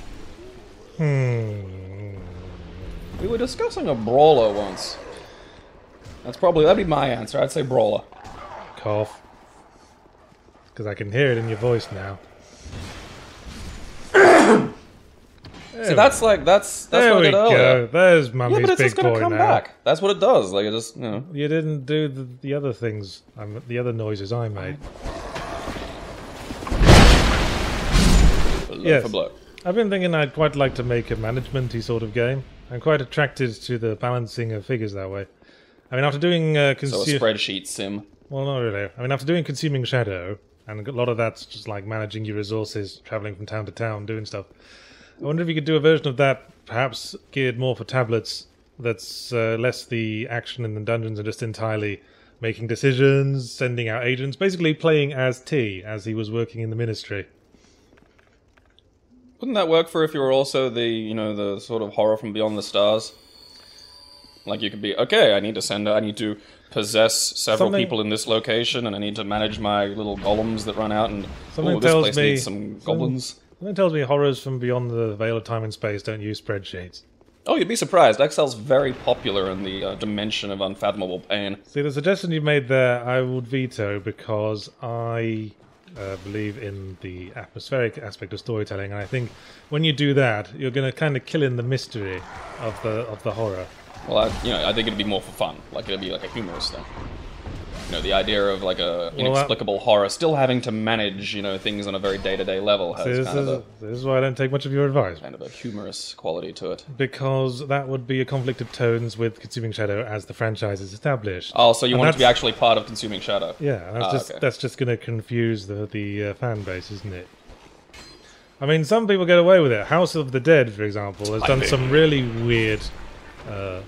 Hmm. We were discussing a brawler once. That's probably, that'd be my answer. I'd say brawler. Cough. Because I can hear it in your voice now. So that's like, that's, that's there what I did earlier. There we go. There's Mummy's big boy now. Yeah, but it's just going to come back. That's what it does. Like, it just, you know. You didn't do the, the other things, um, the other noises I made. Blow yes. For blow. I've been thinking I'd quite like to make a management-y sort of game. I'm quite attracted to the balancing of figures that way. I mean, after doing uh, so a spreadsheet sim. Well, not really. I mean, after doing Consuming Shadow, and a lot of that's just like managing your resources, traveling from town to town, doing stuff. I wonder if you could do a version of that, perhaps geared more for tablets. That's uh, less the action in the dungeons and just entirely making decisions, sending out agents, basically playing as T as he was working in the ministry. Wouldn't that work for if you were also the, you know, the sort of horror from beyond the stars? Like, you could be, okay, I need to send, I need to possess several something, people in this location, and I need to manage my little golems that run out, and oh, this tells place me, needs some goblins. Something tells me horrors from beyond the veil of time and space don't use spreadsheets. Oh, you'd be surprised. Excel's very popular in the uh, dimension of unfathomable pain. See, the suggestion you made there, I would veto, because I uh, believe in the atmospheric aspect of storytelling, and I think when you do that, you're going to kind of kill in the mystery of the of the horror. Well, I, you know, I think it'd be more for fun. Like it'd be like a humorous thing. You know, the idea of like a inexplicable well, horror, still having to manage, you know, things on a very day-to-day -day level has this kind is, of a, this is why I don't take much of your advice. Kind of a humorous quality to it. Because that would be a conflict of tones with Consuming Shadow as the franchise is established. Oh, so you and want it to be actually part of Consuming Shadow? Yeah, that's ah, just okay. that's just going to confuse the the uh, fan base, isn't it? I mean, some people get away with it. House of the Dead, for example, has I done think. some really weird. Uh,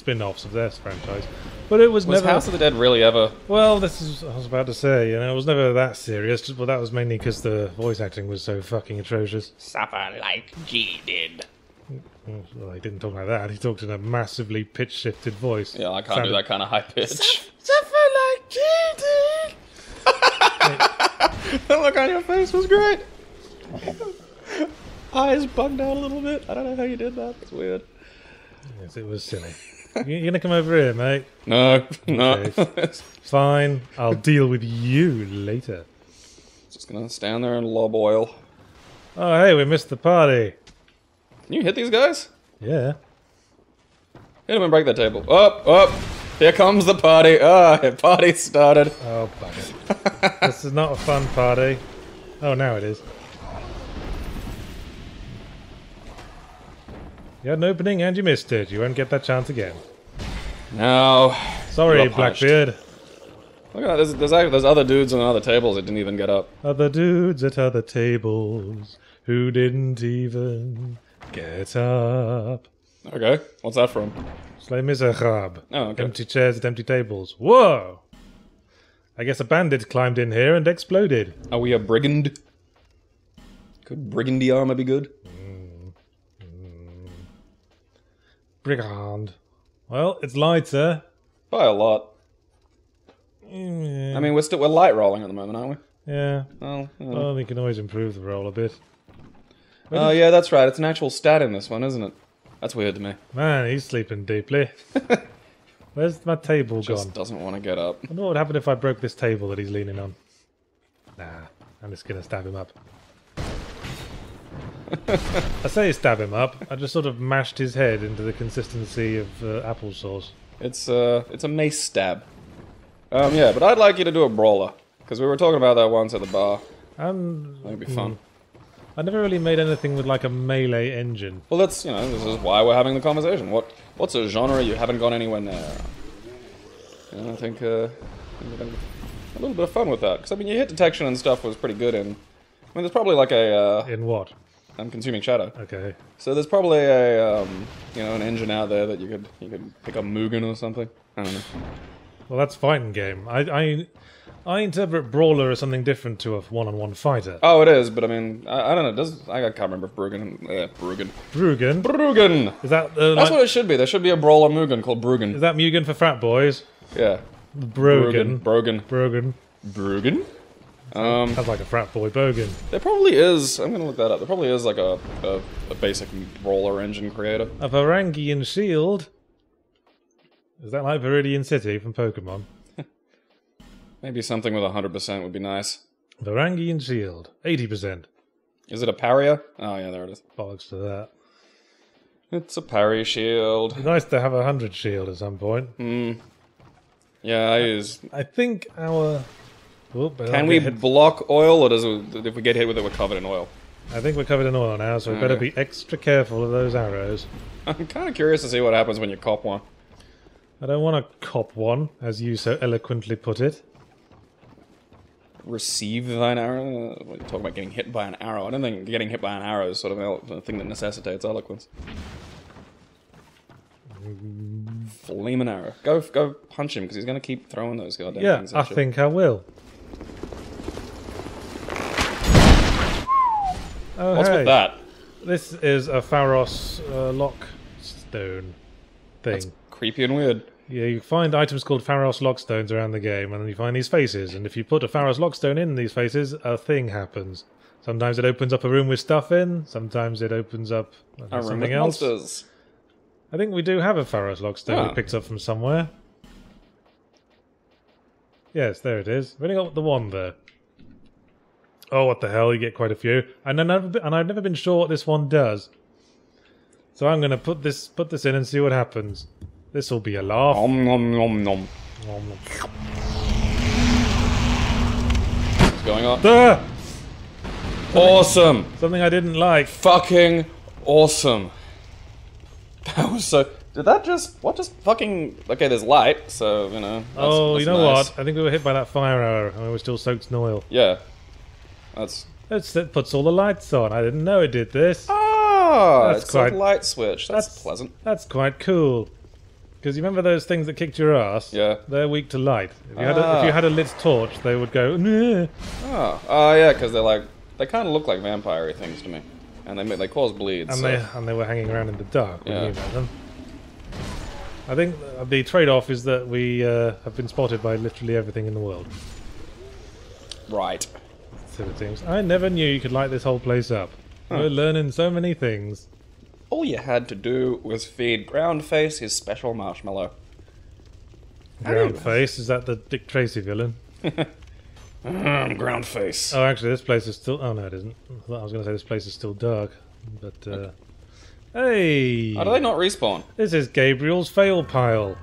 spin-offs of this franchise, but it was, was never House of the Dead really ever. Well, this is I was about to say, you know, it was never that serious. Well, that was mainly because the voice acting was so fucking atrocious. Suffer like G did. Well, he didn't talk like that. He talked in a massively pitch-shifted voice. Yeah, I can't Sounded... do that kind of high pitch. Suffer, suffer like G did. The look on your face was great. Eyes bugged out a little bit. I don't know how you did that. It's weird. Yes, it was silly. You're gonna come over here, mate? No, no. Okay. Fine, I'll deal with you later. Just gonna stand there and lob oil. Oh, hey, we missed the party. Can you hit these guys? Yeah. Hit them and break that table. Up, up. Here comes the party. Ah, oh, the party started. Oh, bugger. This is not a fun party. Oh, now it is. You had an opening and you missed it. You won't get that chance again. No. Sorry, Blackbeard. Look at that. There's, there's, there's other dudes on other tables that didn't even get up. Other dudes at other tables who didn't even get up. Okay. What's that from? Les Miserables. Oh, okay. Empty chairs at empty tables. Whoa! I guess a bandit climbed in here and exploded. Are we a brigand? Could brigandy armor be good? Brigand. Well, it's lighter. By a lot. Yeah. I mean, we're still we're light rolling at the moment, aren't we? Yeah. Well, we well, we can always improve the roll a bit. When oh, yeah, that's right. It's an actual stat in this one, isn't it? That's weird to me. Man, he's sleeping deeply. Where's my table Just gone? Doesn't want to get up. I wonder what would happen if I broke this table that he's leaning on. Nah, I'm just going to stab him up. I say stab him up. I just sort of mashed his head into the consistency of uh, applesauce. It's uh, it's a mace stab. Um, yeah, but I'd like you to do a brawler because we were talking about that once at the bar. Um, that'd be fun. I never really made anything with like a melee engine. Well, that's you know this is why we're having the conversation. What what's a genre you haven't gone anywhere near? And I think uh, a little bit of fun with that because I mean your hit detection and stuff was pretty good in. I mean, there's probably like a uh, in what? I'm Consuming Shadow. Okay. So there's probably a, um, you know, an engine out there that you could you could pick up Mugen or something. I don't know. Well, that's fighting game. I I, I interpret brawler as something different to a one-on-one fighter. Oh, it is, but I mean, I, I don't know. Does I can't remember if Brugen, uh, Brugen, Brugen, Brugen. Is that uh, that's like, what it should be? There should be a brawler Mugen called Brugen. Is that Mugen for frat boys? Yeah. Brogan. Brogan. Brogan. Brugen. Um, Sounds like a frat boy bogan. There probably is, I'm gonna look that up, there probably is like a, a, a basic brawler engine creator. A Varangian shield? Is that like Viridian City from Pokemon? Maybe something with one hundred percent would be nice. Varangian shield, eighty percent. Is it a parier? Oh yeah, there it is. Bollocks to that. It's a parry shield. It'd be nice to have a hundred shield at some point. Mm. Yeah, I use... I think our... Oop, Can we hit. block oil, or does it, if we get hit with it, we're covered in oil? I think we're covered in oil now, so we okay. better be extra careful of those arrows. I'm kind of curious to see what happens when you cop one. I don't want to cop one, as you so eloquently put it. Receive thine arrow? What are you talking about, getting hit by an arrow? I don't think getting hit by an arrow is sort of a thing that necessitates eloquence. Flame an arrow. Go, go punch him, because he's going to keep throwing those goddamn yeah, things at I you. think I will. Oh, What's hey. with that? This is a Pharos uh, lockstone thing. That's creepy and weird. Yeah, you find items called Pharos lockstones around the game, and then you find these faces. And if you put a Pharos lockstone in these faces, a thing happens. Sometimes it opens up a room with stuff in. Sometimes it opens up know, a room something with else. Monsters. I think we do have a Pharos lockstone oh. we picked up from somewhere. Yes, there it is. We only got the one there. Oh, what the hell, you get quite a few. And, I've, and I've never been sure what this one does. So I'm going to put this put this in and see what happens. This will be a laugh. Nom nom nom nom. Nom, nom. What's going on? Ah! Awesome! Something I didn't like. Fucking awesome. That was so... Did that just... What just fucking... Okay, there's light, so, you know... That's, oh, that's you know nice. What? I think we were hit by that fire arrow, and we were still soaked in oil. Yeah. That's... It's, it puts all the lights on. I didn't know it did this. Ah! That's it's quite... a light switch. That's, that's pleasant. That's quite cool. Because you remember those things that kicked your ass? Yeah. They're weak to light. If you, ah. had, a, if you had a lit torch, they would go... Nah. Oh, uh, yeah, because they're like... They kind of look like vampire-y things to me. And they, they cause bleeds. And, so. they, and they were hanging around in the dark when yeah. you met them. I think the trade-off is that we uh, have been spotted by literally everything in the world. Right. So it seems. I never knew you could light this whole place up. Huh. We're learning so many things. All you had to do was feed Groundface his special marshmallow. Groundface? Is that the Dick Tracy villain? mm, Groundface. Oh, actually, this place is still... Oh, no, it isn't. I was going to say this place is still dark, but... Uh... Okay. Hey! How do they not respawn? This is Gabriel's fail pile.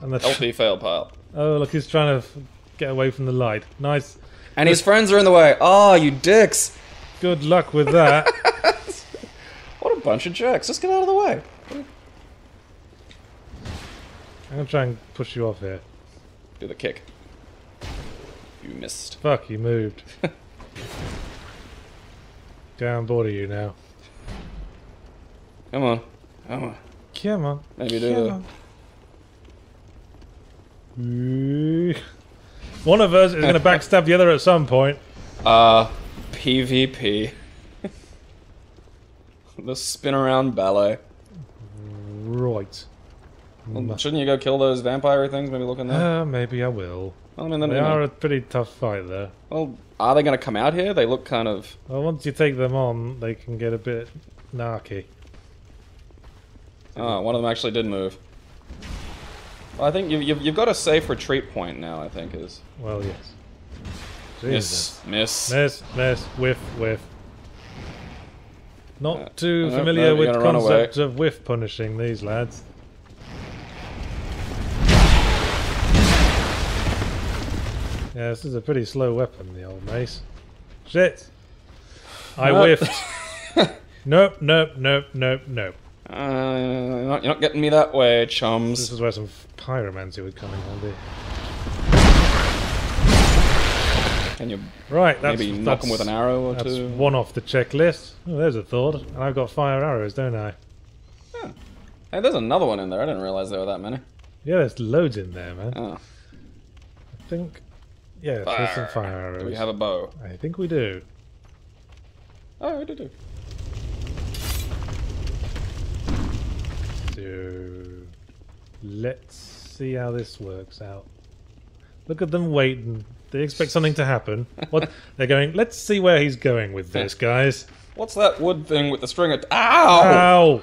And the L P fail pile. Oh, look, he's trying to get away from the light. Nice. And his friends are in the way. Ah, you dicks! Good luck with that. What a bunch of jerks. Just get out of the way. I'm going to try and push you off here. Do the kick. You missed. Fuck, you moved. Down border you now. Come on. Come on. Come on. Maybe do that. One of us is going to backstab the other at some point. Uh, P V P. The spin around ballet. Right. Well, shouldn't you go kill those vampire things? Maybe look in there? Uh, maybe I will. I mean, they are know. a pretty tough fight there. Well, are they going to come out here? They look kind of... Well, once you take them on, they can get a bit narky. Oh, one of them actually did move. Well, I think you've, you've, you've got a safe retreat point now, I think, is... Well, yes. Jesus. Miss, miss. Miss, miss, whiff, whiff. Not uh, too familiar with the concept of whiff punishing, these lads. Yeah, this is a pretty slow weapon, the old mace. Shit! I nope. whiffed. Nope, nope, nope, nope, nope. Uh, you're, not, you're not getting me that way, chums. This is where some pyromancy would come in handy. Can you right, that's, maybe that's, knock them with an arrow or that's two? One off the checklist. Oh, there's a thought. And I've got fire arrows, don't I? Yeah. Hey, there's another one in there. I didn't realise there were that many. Yeah, there's loads in there, man. Oh. I think... Yeah, fire. There's some fire arrows. Do we have a bow? I think we do. Oh, we do do. Let's see how this works out. Look at them waiting. They expect something to happen. What they're going? Let's see where he's going with this, guys. What's that wood thing with the string? At ow! Ow!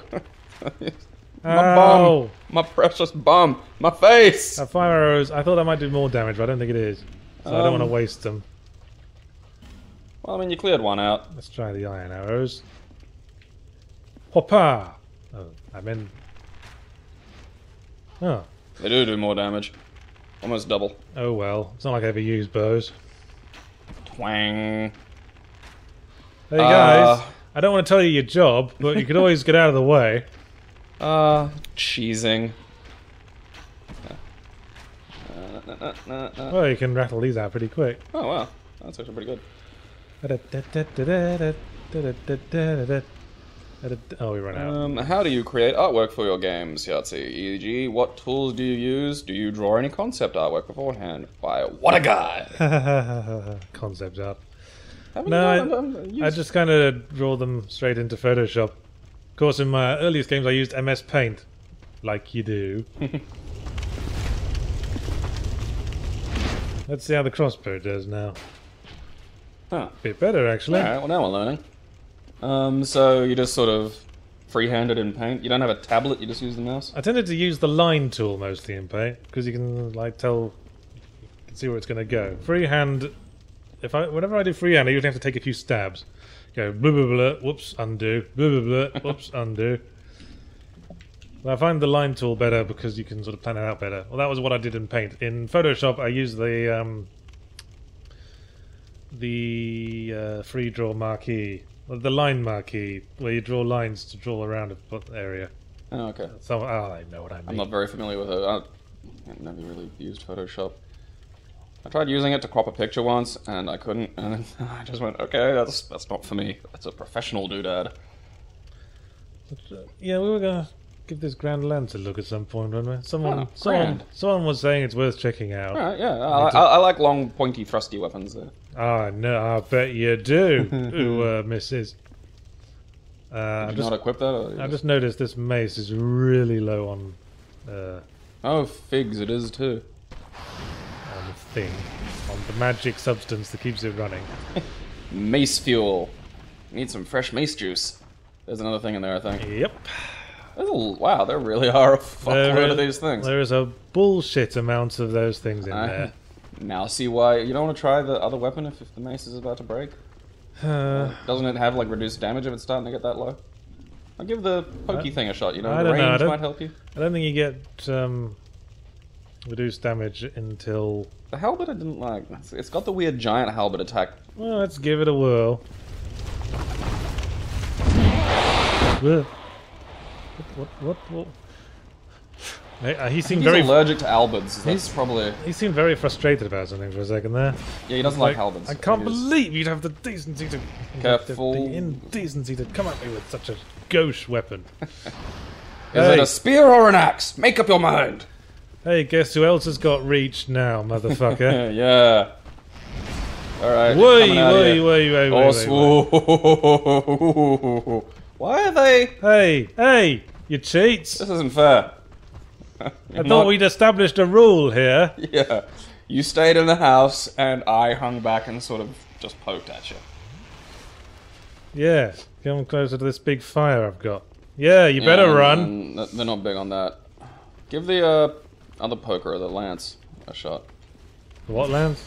My ow. Bum! My precious bum! My face! That fire arrows. I thought that might do more damage, but I don't think it is. So um, I don't want to waste them. Well, I mean, you cleared one out. Let's try the iron arrows. Hoppa! Oh, I'm in. Oh. They do do more damage. Almost double. Oh well. It's not like I ever use bows. Twang. Hey uh, guys, I don't want to tell you your job, but you could always get out of the way. Uh, cheesing. Uh, nah, nah, nah, nah. Well, you can rattle these out pretty quick. Oh wow. That's actually pretty good. Oh, we run out. Um, how do you create artwork for your games, Yahtzee? for example, what tools do you use? Do you draw any concept artwork beforehand? By what a guy! Concept art. Haven't no, I, I, I just kind of draw them straight into Photoshop. Of course, in my earliest games, I used M S Paint, like you do. Let's see how the crossbow does now. Huh. Bit better, actually. All right. Well, now we're learning. Um, so you just sort of free-handed in paint. You don't have a tablet, you just use the mouse? I tended to use the line tool mostly in paint, because you can, like, tell... You can see where it's going to go. Freehand If I, whenever I do freehand, I usually have to take a few stabs. Go, blah, blah, blah, whoops, undo, blah, blah, blah, whoops, undo. I find the line tool better because you can sort of plan it out better. Well, that was what I did in Paint. In Photoshop, I used the um, the uh, free draw marquee, the line marquee, where you draw lines to draw around a area. Oh, okay. So, oh, I know what I mean. I'm not very familiar with it. I've never really used Photoshop. I tried using it to crop a picture once, and I couldn't, and I just went, okay, that's that's not for me. That's a professional doodad. But, uh, yeah, we were gonna give this Grand Lance a look at some point, weren't we? Someone, oh, someone, someone was saying it's worth checking out. All right, yeah, I, I, to... I like long, pointy, thrusty weapons. There. Oh, no, I bet you do. Ooh, uh, missus. Uh, Did you just, not equip that? Or I just... just noticed this mace is really low on... Uh, oh, figs, it is too. On the thing. On the magic substance that keeps it running. Mace fuel. Need some fresh mace juice. There's another thing in there, I think. Yep. There's a, wow, there really are a fuckload of these things. There is a bullshit amount of those things in I there. Now see why... You don't want to try the other weapon if, if the mace is about to break? Uh, Doesn't it have, like, reduced damage if it's starting to get that low? I'll give the pokey I, thing a shot, you know, I the don't range know. might help you. I don't think you get um, reduced damage until... The halberd I didn't like. It's got the weird giant halberd attack. Well, let's give it a whirl. Whoa. What? What? What? Uh, he seemed he's very allergic to halberds. He's probably. He seemed very frustrated about something for a second there. Yeah, he doesn't like, like halberds. I can't believe you'd have the decency to. Careful. The, the indecency to come at me with such a gauche weapon. Is hey. it a spear or an axe? Make up your mind. Hey, guess who else has got reach now, motherfucker? Yeah. All right. Wait, wait, wait, wait, wait. Why are they? Hey, hey. You cheats! This isn't fair. I not... thought we'd established a rule here. Yeah. You stayed in the house, and I hung back and sort of just poked at you. Yeah. Come closer to this big fire I've got. Yeah, you better yeah, run. They're not big on that. Give the uh, other poker, the lance, a shot. What lance?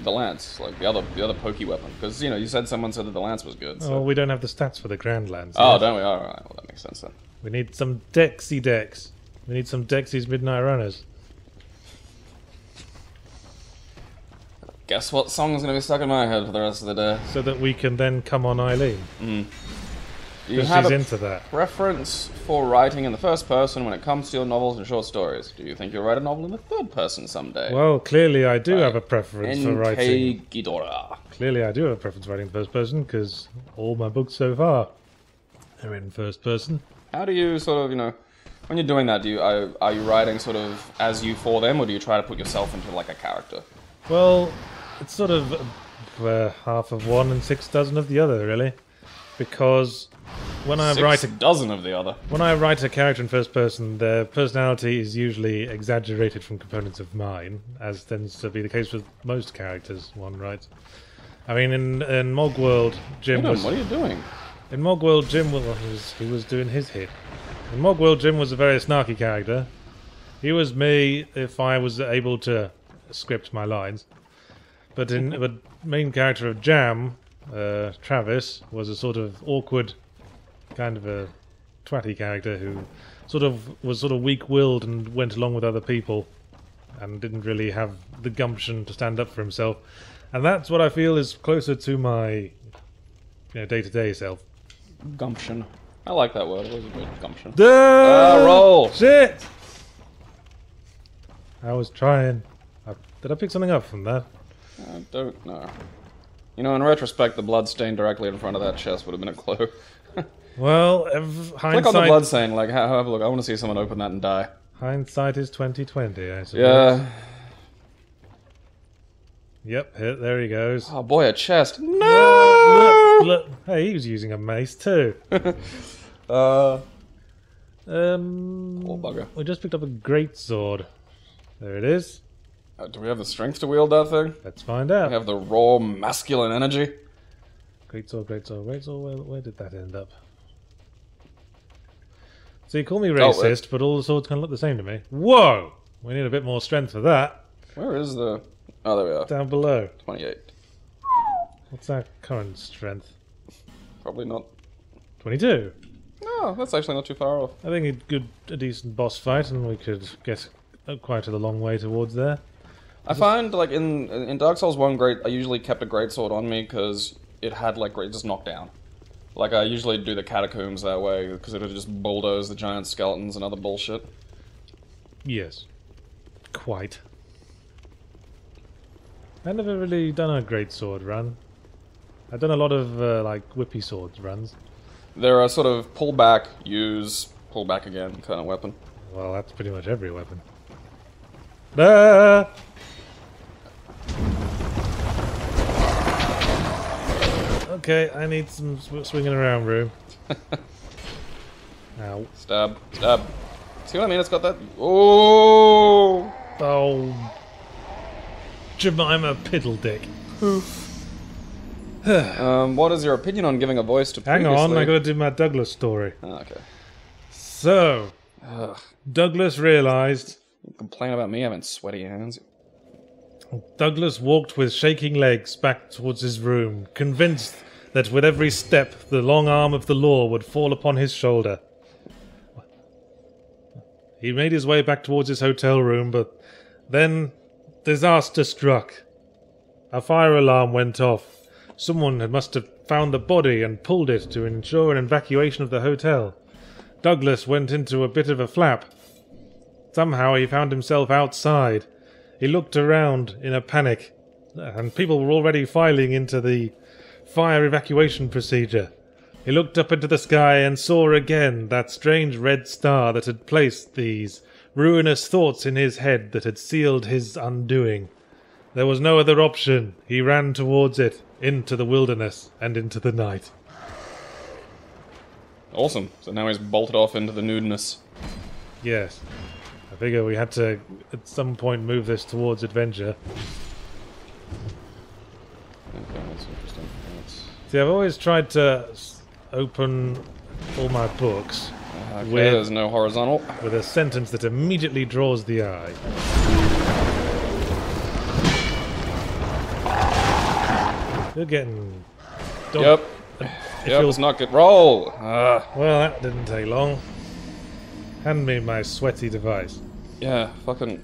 The lance, like the other, the other pokey weapon, because you know you said someone said that the lance was good. So. Oh, we don't have the stats for the grand lance. Oh, don't we? All right, well that makes sense then. We need some Dexy Dex. We need some Dexy's Midnight Runners. Guess what song's gonna be stuck in my head for the rest of the day? So that we can then come on Eileen. Mm. You have she's a into that. Preference for writing in the first person when it comes to your novels and short stories. Do you think you'll write a novel in the third person someday? Well, clearly I do right. have a preference N K for writing. Ghidorah. Clearly I do have a preference for writing in first person because all my books so far are in first person. How do you sort of, you know, when you're doing that, do you are, are you writing sort of as you for them, or do you try to put yourself into like a character? Well, it's sort of uh, half of one and six dozen of the other, really, because. When I Six write a dozen of the other. When I write a character in first person, their personality is usually exaggerated from components of mine, as tends to be the case with most characters one writes. I mean, in in Mogworld, Jim was. What are you doing? In Mogworld, Jim was he was doing his hit. In Mogworld, Jim was a very snarky character. He was me if I was able to script my lines. But in the main character of Jam, uh, Travis was a sort of awkward. Kind of a twatty character who sort of was sort of weak-willed and went along with other people and didn't really have the gumption to stand up for himself. And that's what I feel is closer to my you know, day-to-day self. Gumption. I like that word. It was a good gumption. Uh, roll! Shit! I was trying. I, did I pick something up from that? I don't know. You know, in retrospect, the blood stain directly in front of that chest would have been a clue. Well, hindsight... Click on the blood stain, like, have a look. I want to see someone open that and die. Hindsight is twenty twenty, I suppose. Yeah. Yep, hit, there he goes. Oh boy, a chest. No! Look, look, look. Hey, he was using a mace too. uh, um, poor bugger. We just picked up a greatsword. There it is. Uh, do we have the strength to wield that thing? Let's find out. We have the raw masculine energy. Greatsword, greatsword, greatsword, where, where did that end up? So you call me racist, oh, but all the swords kind of look the same to me. Whoa! We need a bit more strength for that. Where is the... Oh, there we are. Down below. twenty-eight. What's our current strength? Probably not. twenty-two. No, that's actually not too far off. I think a good, a decent boss fight, and we could get quite a long way towards there. I find, like, in in Dark Souls one, great, I usually kept a greatsword on me because it had, like, great just knockdown. Like, I usually do the catacombs that way because it would just bulldoze the giant skeletons and other bullshit. Yes. Quite. I've never really done a greatsword run. I've done a lot of, uh, like, whippy swords runs. They're a sort of pull back, use, pull back again kind of weapon. Well, that's pretty much every weapon. Ah! Okay, I need some sw swinging around room. Ow. Stab, stab. See what I mean? It's got that. Oh! Oh. Jemima Piddledick. um, what is your opinion on giving a voice to previously... Hang on, I gotta do my Douglas story. Oh, okay. So, Ugh. Douglas realized... You complain about me having sweaty hands. Douglas walked with shaking legs back towards his room, convinced that with every step the long arm of the law would fall upon his shoulder. He made his way back towards his hotel room, but then disaster struck. A fire alarm went off. Someone had must have found the body and pulled it to ensure an evacuation of the hotel. Douglas went into a bit of a flap. Somehow he found himself outside. He looked around in a panic, and people were already filing into the fire evacuation procedure. He looked up into the sky and saw again that strange red star that had placed these ruinous thoughts in his head that had sealed his undoing. There was no other option. He ran towards it, into the wilderness, and into the night. Awesome. So now he's bolted off into the nudeness. Yes. I figure we had to, at some point, move this towards adventure. Okay, that's interesting. That's... See, I've always tried to open all my books uh, okay, with, there's no horizontal. with a sentence that immediately draws the eye. You're getting... Yep. Uh, yep, it's not good. Roll! Uh. Well, that didn't take long. Hand me my sweaty device. Yeah, fucking...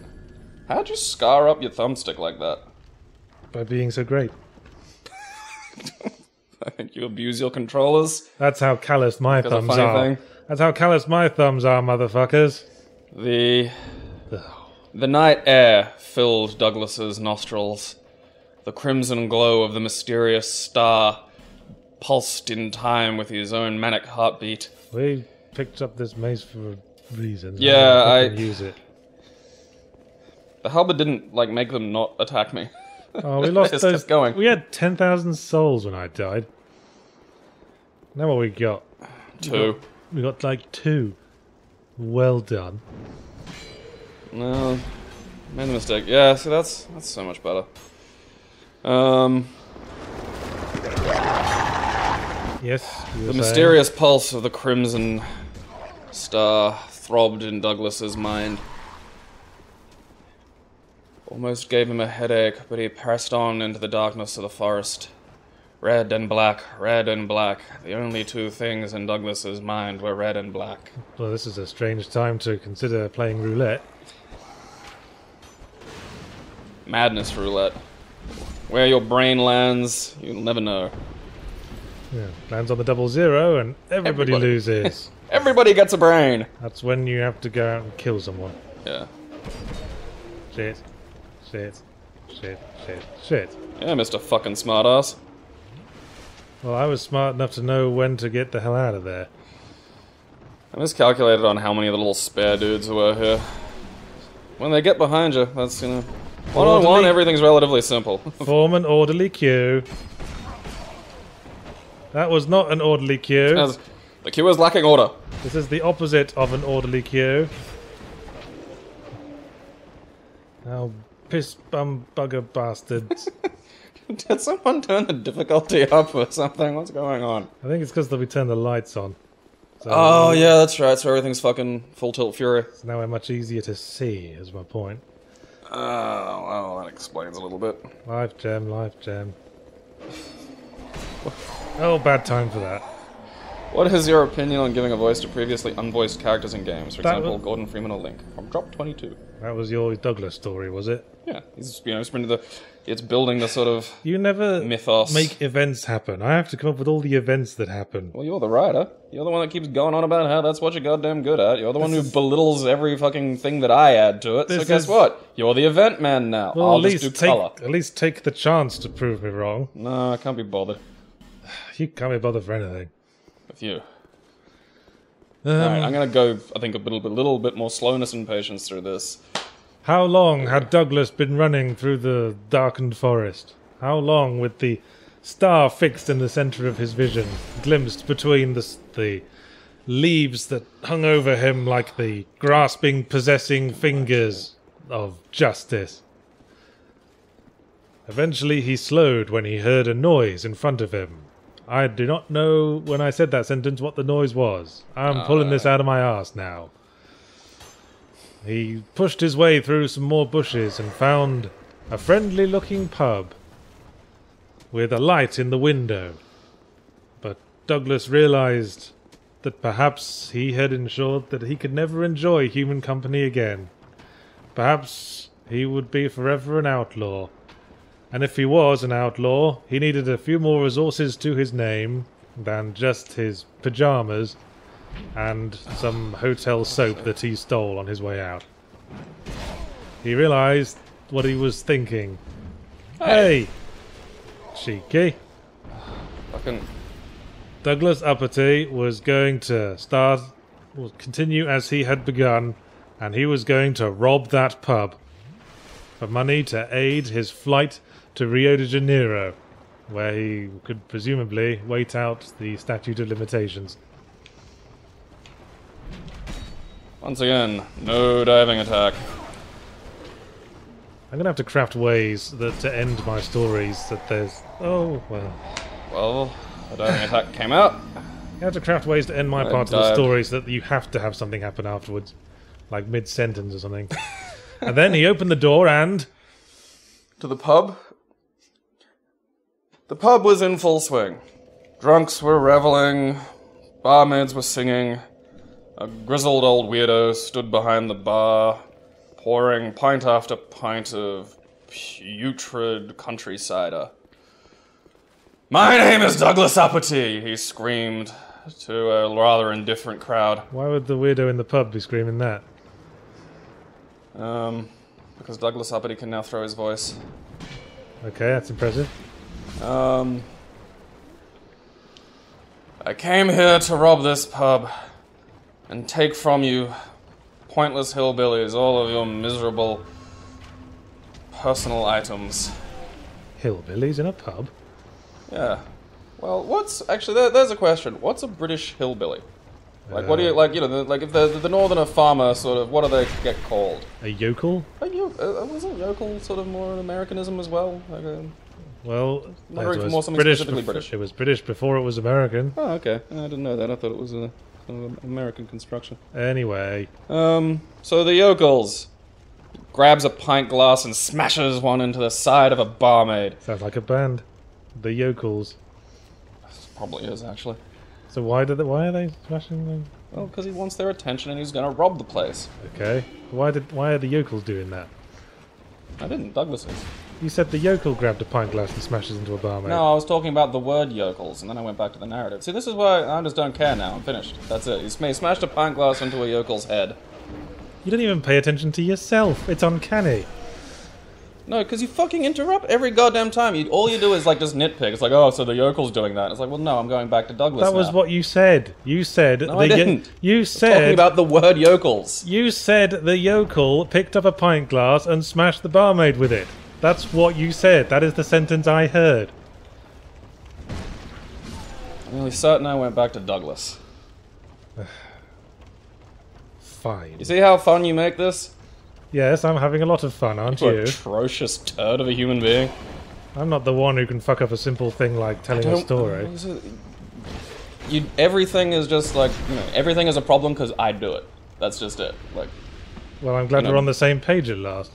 How'd you scar up your thumbstick like that? By being so great. I think you abuse your controllers. That's how callous my because thumbs are. Thing. That's how callous my thumbs are, motherfuckers. The... The night air filled Douglas's nostrils. The crimson glow of the mysterious star pulsed in time with his own manic heartbeat. We picked up this mace for... reasons. Yeah, I, I use it. The halberd didn't like make them not attack me. Oh, we lost those. Going. We had ten thousand souls when I died. Now what we got? Two. We got, we got like two. Well done. No, made a mistake. Yeah, see, that's that's so much better. Um. Yes. The mysterious saying. pulse of the crimson star throbbed in Douglas's mind. Almost gave him a headache, but he pressed on into the darkness of the forest. Red and black, red and black. The only two things in Douglas's mind were red and black. Well, this is a strange time to consider playing roulette. Madness roulette. Where your brain lands, you'll never know. Yeah, lands on the double zero and everybody, everybody. loses. Everybody gets a brain! That's when you have to go out and kill someone. Yeah. Shit. Shit. Shit. Shit. Shit. Yeah, Mister Fucking Smartass. Well, I was smart enough to know when to get the hell out of there. I miscalculated on how many of the little spare dudes were here. When they get behind you, that's, you know... One on one, everything's relatively simple. Form an orderly queue. That was not an orderly queue. As The queue is lacking order. This is the opposite of an orderly queue. Oh, piss bum bugger bastards. Did someone turn the difficulty up or something? What's going on? I think it's because we turned the lights on. So oh, yeah, that's right. So everything's fucking full tilt fury. It's nowhere much easier to see, is my point. Oh, well, that explains a little bit. Live gem, live gem. Oh, bad time for that. What is your opinion on giving a voice to previously unvoiced characters in games? For that example, was... Gordon Freeman or Link from Drop twenty-two. That was your Douglas story, was it? Yeah, he's, you know, it's, the, it's building the sort of you never mythos. Make events happen. I have to come up with all the events that happen. Well, you're the writer. You're the one that keeps going on about how that's what you're goddamn good at. You're the this one who is... belittles every fucking thing that I add to it. This so guess is... what? You're the event man now. Well, I'll at least just do take, color. At least take the chance to prove me wrong. No, I can't be bothered. You can't be bothered for anything. With you. Um, Alright, I'm going to go, I think, a little bit, little bit more slowness and patience through this. How long had Douglas been running through the darkened forest? How long with the star fixed in the centre of his vision, glimpsed between the, the leaves that hung over him like the grasping, possessing fingers of justice? Eventually he slowed when he heard a noise in front of him. I do not know when I said that sentence what the noise was. I'm uh, pulling this out of my arse now. He pushed his way through some more bushes and found a friendly-looking pub with a light in the window. But Douglas realized that perhaps he had ensured that he could never enjoy human company again. Perhaps he would be forever an outlaw. And if he was an outlaw, he needed a few more resources to his name than just his pyjamas and some hotel soap that he stole on his way out. He realised what he was thinking. Hey! Cheeky. Fucking Douglas Uppity was going to start, was continue as he had begun, and he was going to rob that pub for money to aid his flight to Rio de Janeiro, where he could presumably wait out the statute of limitations. Once again, no diving attack. I'm going to have to craft ways that to end my stories that there's... Oh, well... Well, the diving attack came out. You have to craft ways to end my I part dived. of the stories that you have to have something happen afterwards. Like mid-sentence or something. And then he opened the door and... To the pub. The pub was in full swing. Drunks were reveling, barmaids were singing, a grizzled old weirdo stood behind the bar, pouring pint after pint of putrid country cider. "My name is Douglas Uppity," he screamed to a rather indifferent crowd. Why would the weirdo in the pub be screaming that? Um... Because Douglas Uppity can now throw his voice. Okay, that's impressive. Um, I came here to rob this pub and take from you pointless hillbillies all of your miserable personal items. Hillbillies in a pub? Yeah. Well, what's... Actually, there, there's a question. What's a British hillbilly? Like, what do you, like, you know, the, like, if the, the northerner farmer, sort of, what do they get called? A yokel? Like, you, uh, wasn't yokel sort of more an Americanism as well? Like, um, well, not it was more something British specifically British. It was British before it was American. Oh, okay. I didn't know that. I thought it was a sort of American construction. Anyway. Um, so the yokels grabs a pint glass and smashes one into the side of a barmaid. Sounds like a band. The yokels. Probably is, actually. So why did they, why are they smashing them? Well, because he wants their attention and he's going to rob the place. Okay. Why did why are the yokels doing that? I didn't. Douglas is. You said the yokel grabbed a pint glass and smashes into a barmaid. No, I was talking about the word yokels, and then I went back to the narrative. See, this is why I just don't care now. I'm finished. That's it. He smashed a pint glass into a yokel's head. You don't even pay attention to yourself. It's uncanny. No, because you fucking interrupt every goddamn time. You, all you do is, like, just nitpick. It's like, oh, so the yokel's doing that. And it's like, well, no, I'm going back to Douglas That now. was what you said. You said... No, I didn't. You said... Talking about the word yokels. You said the yokel picked up a pint glass and smashed the barmaid with it. That's what you said. That is the sentence I heard. I'm really certain I went back to Douglas. Fine. You see how fun you make this? Yes, I'm having a lot of fun, aren't you? You atrocious turd of a human being. I'm not the one who can fuck up a simple thing like telling a story. You, everything is just like, you know, everything is a problem because I do it. That's just it. Like, well, I'm glad we're on the same page at last.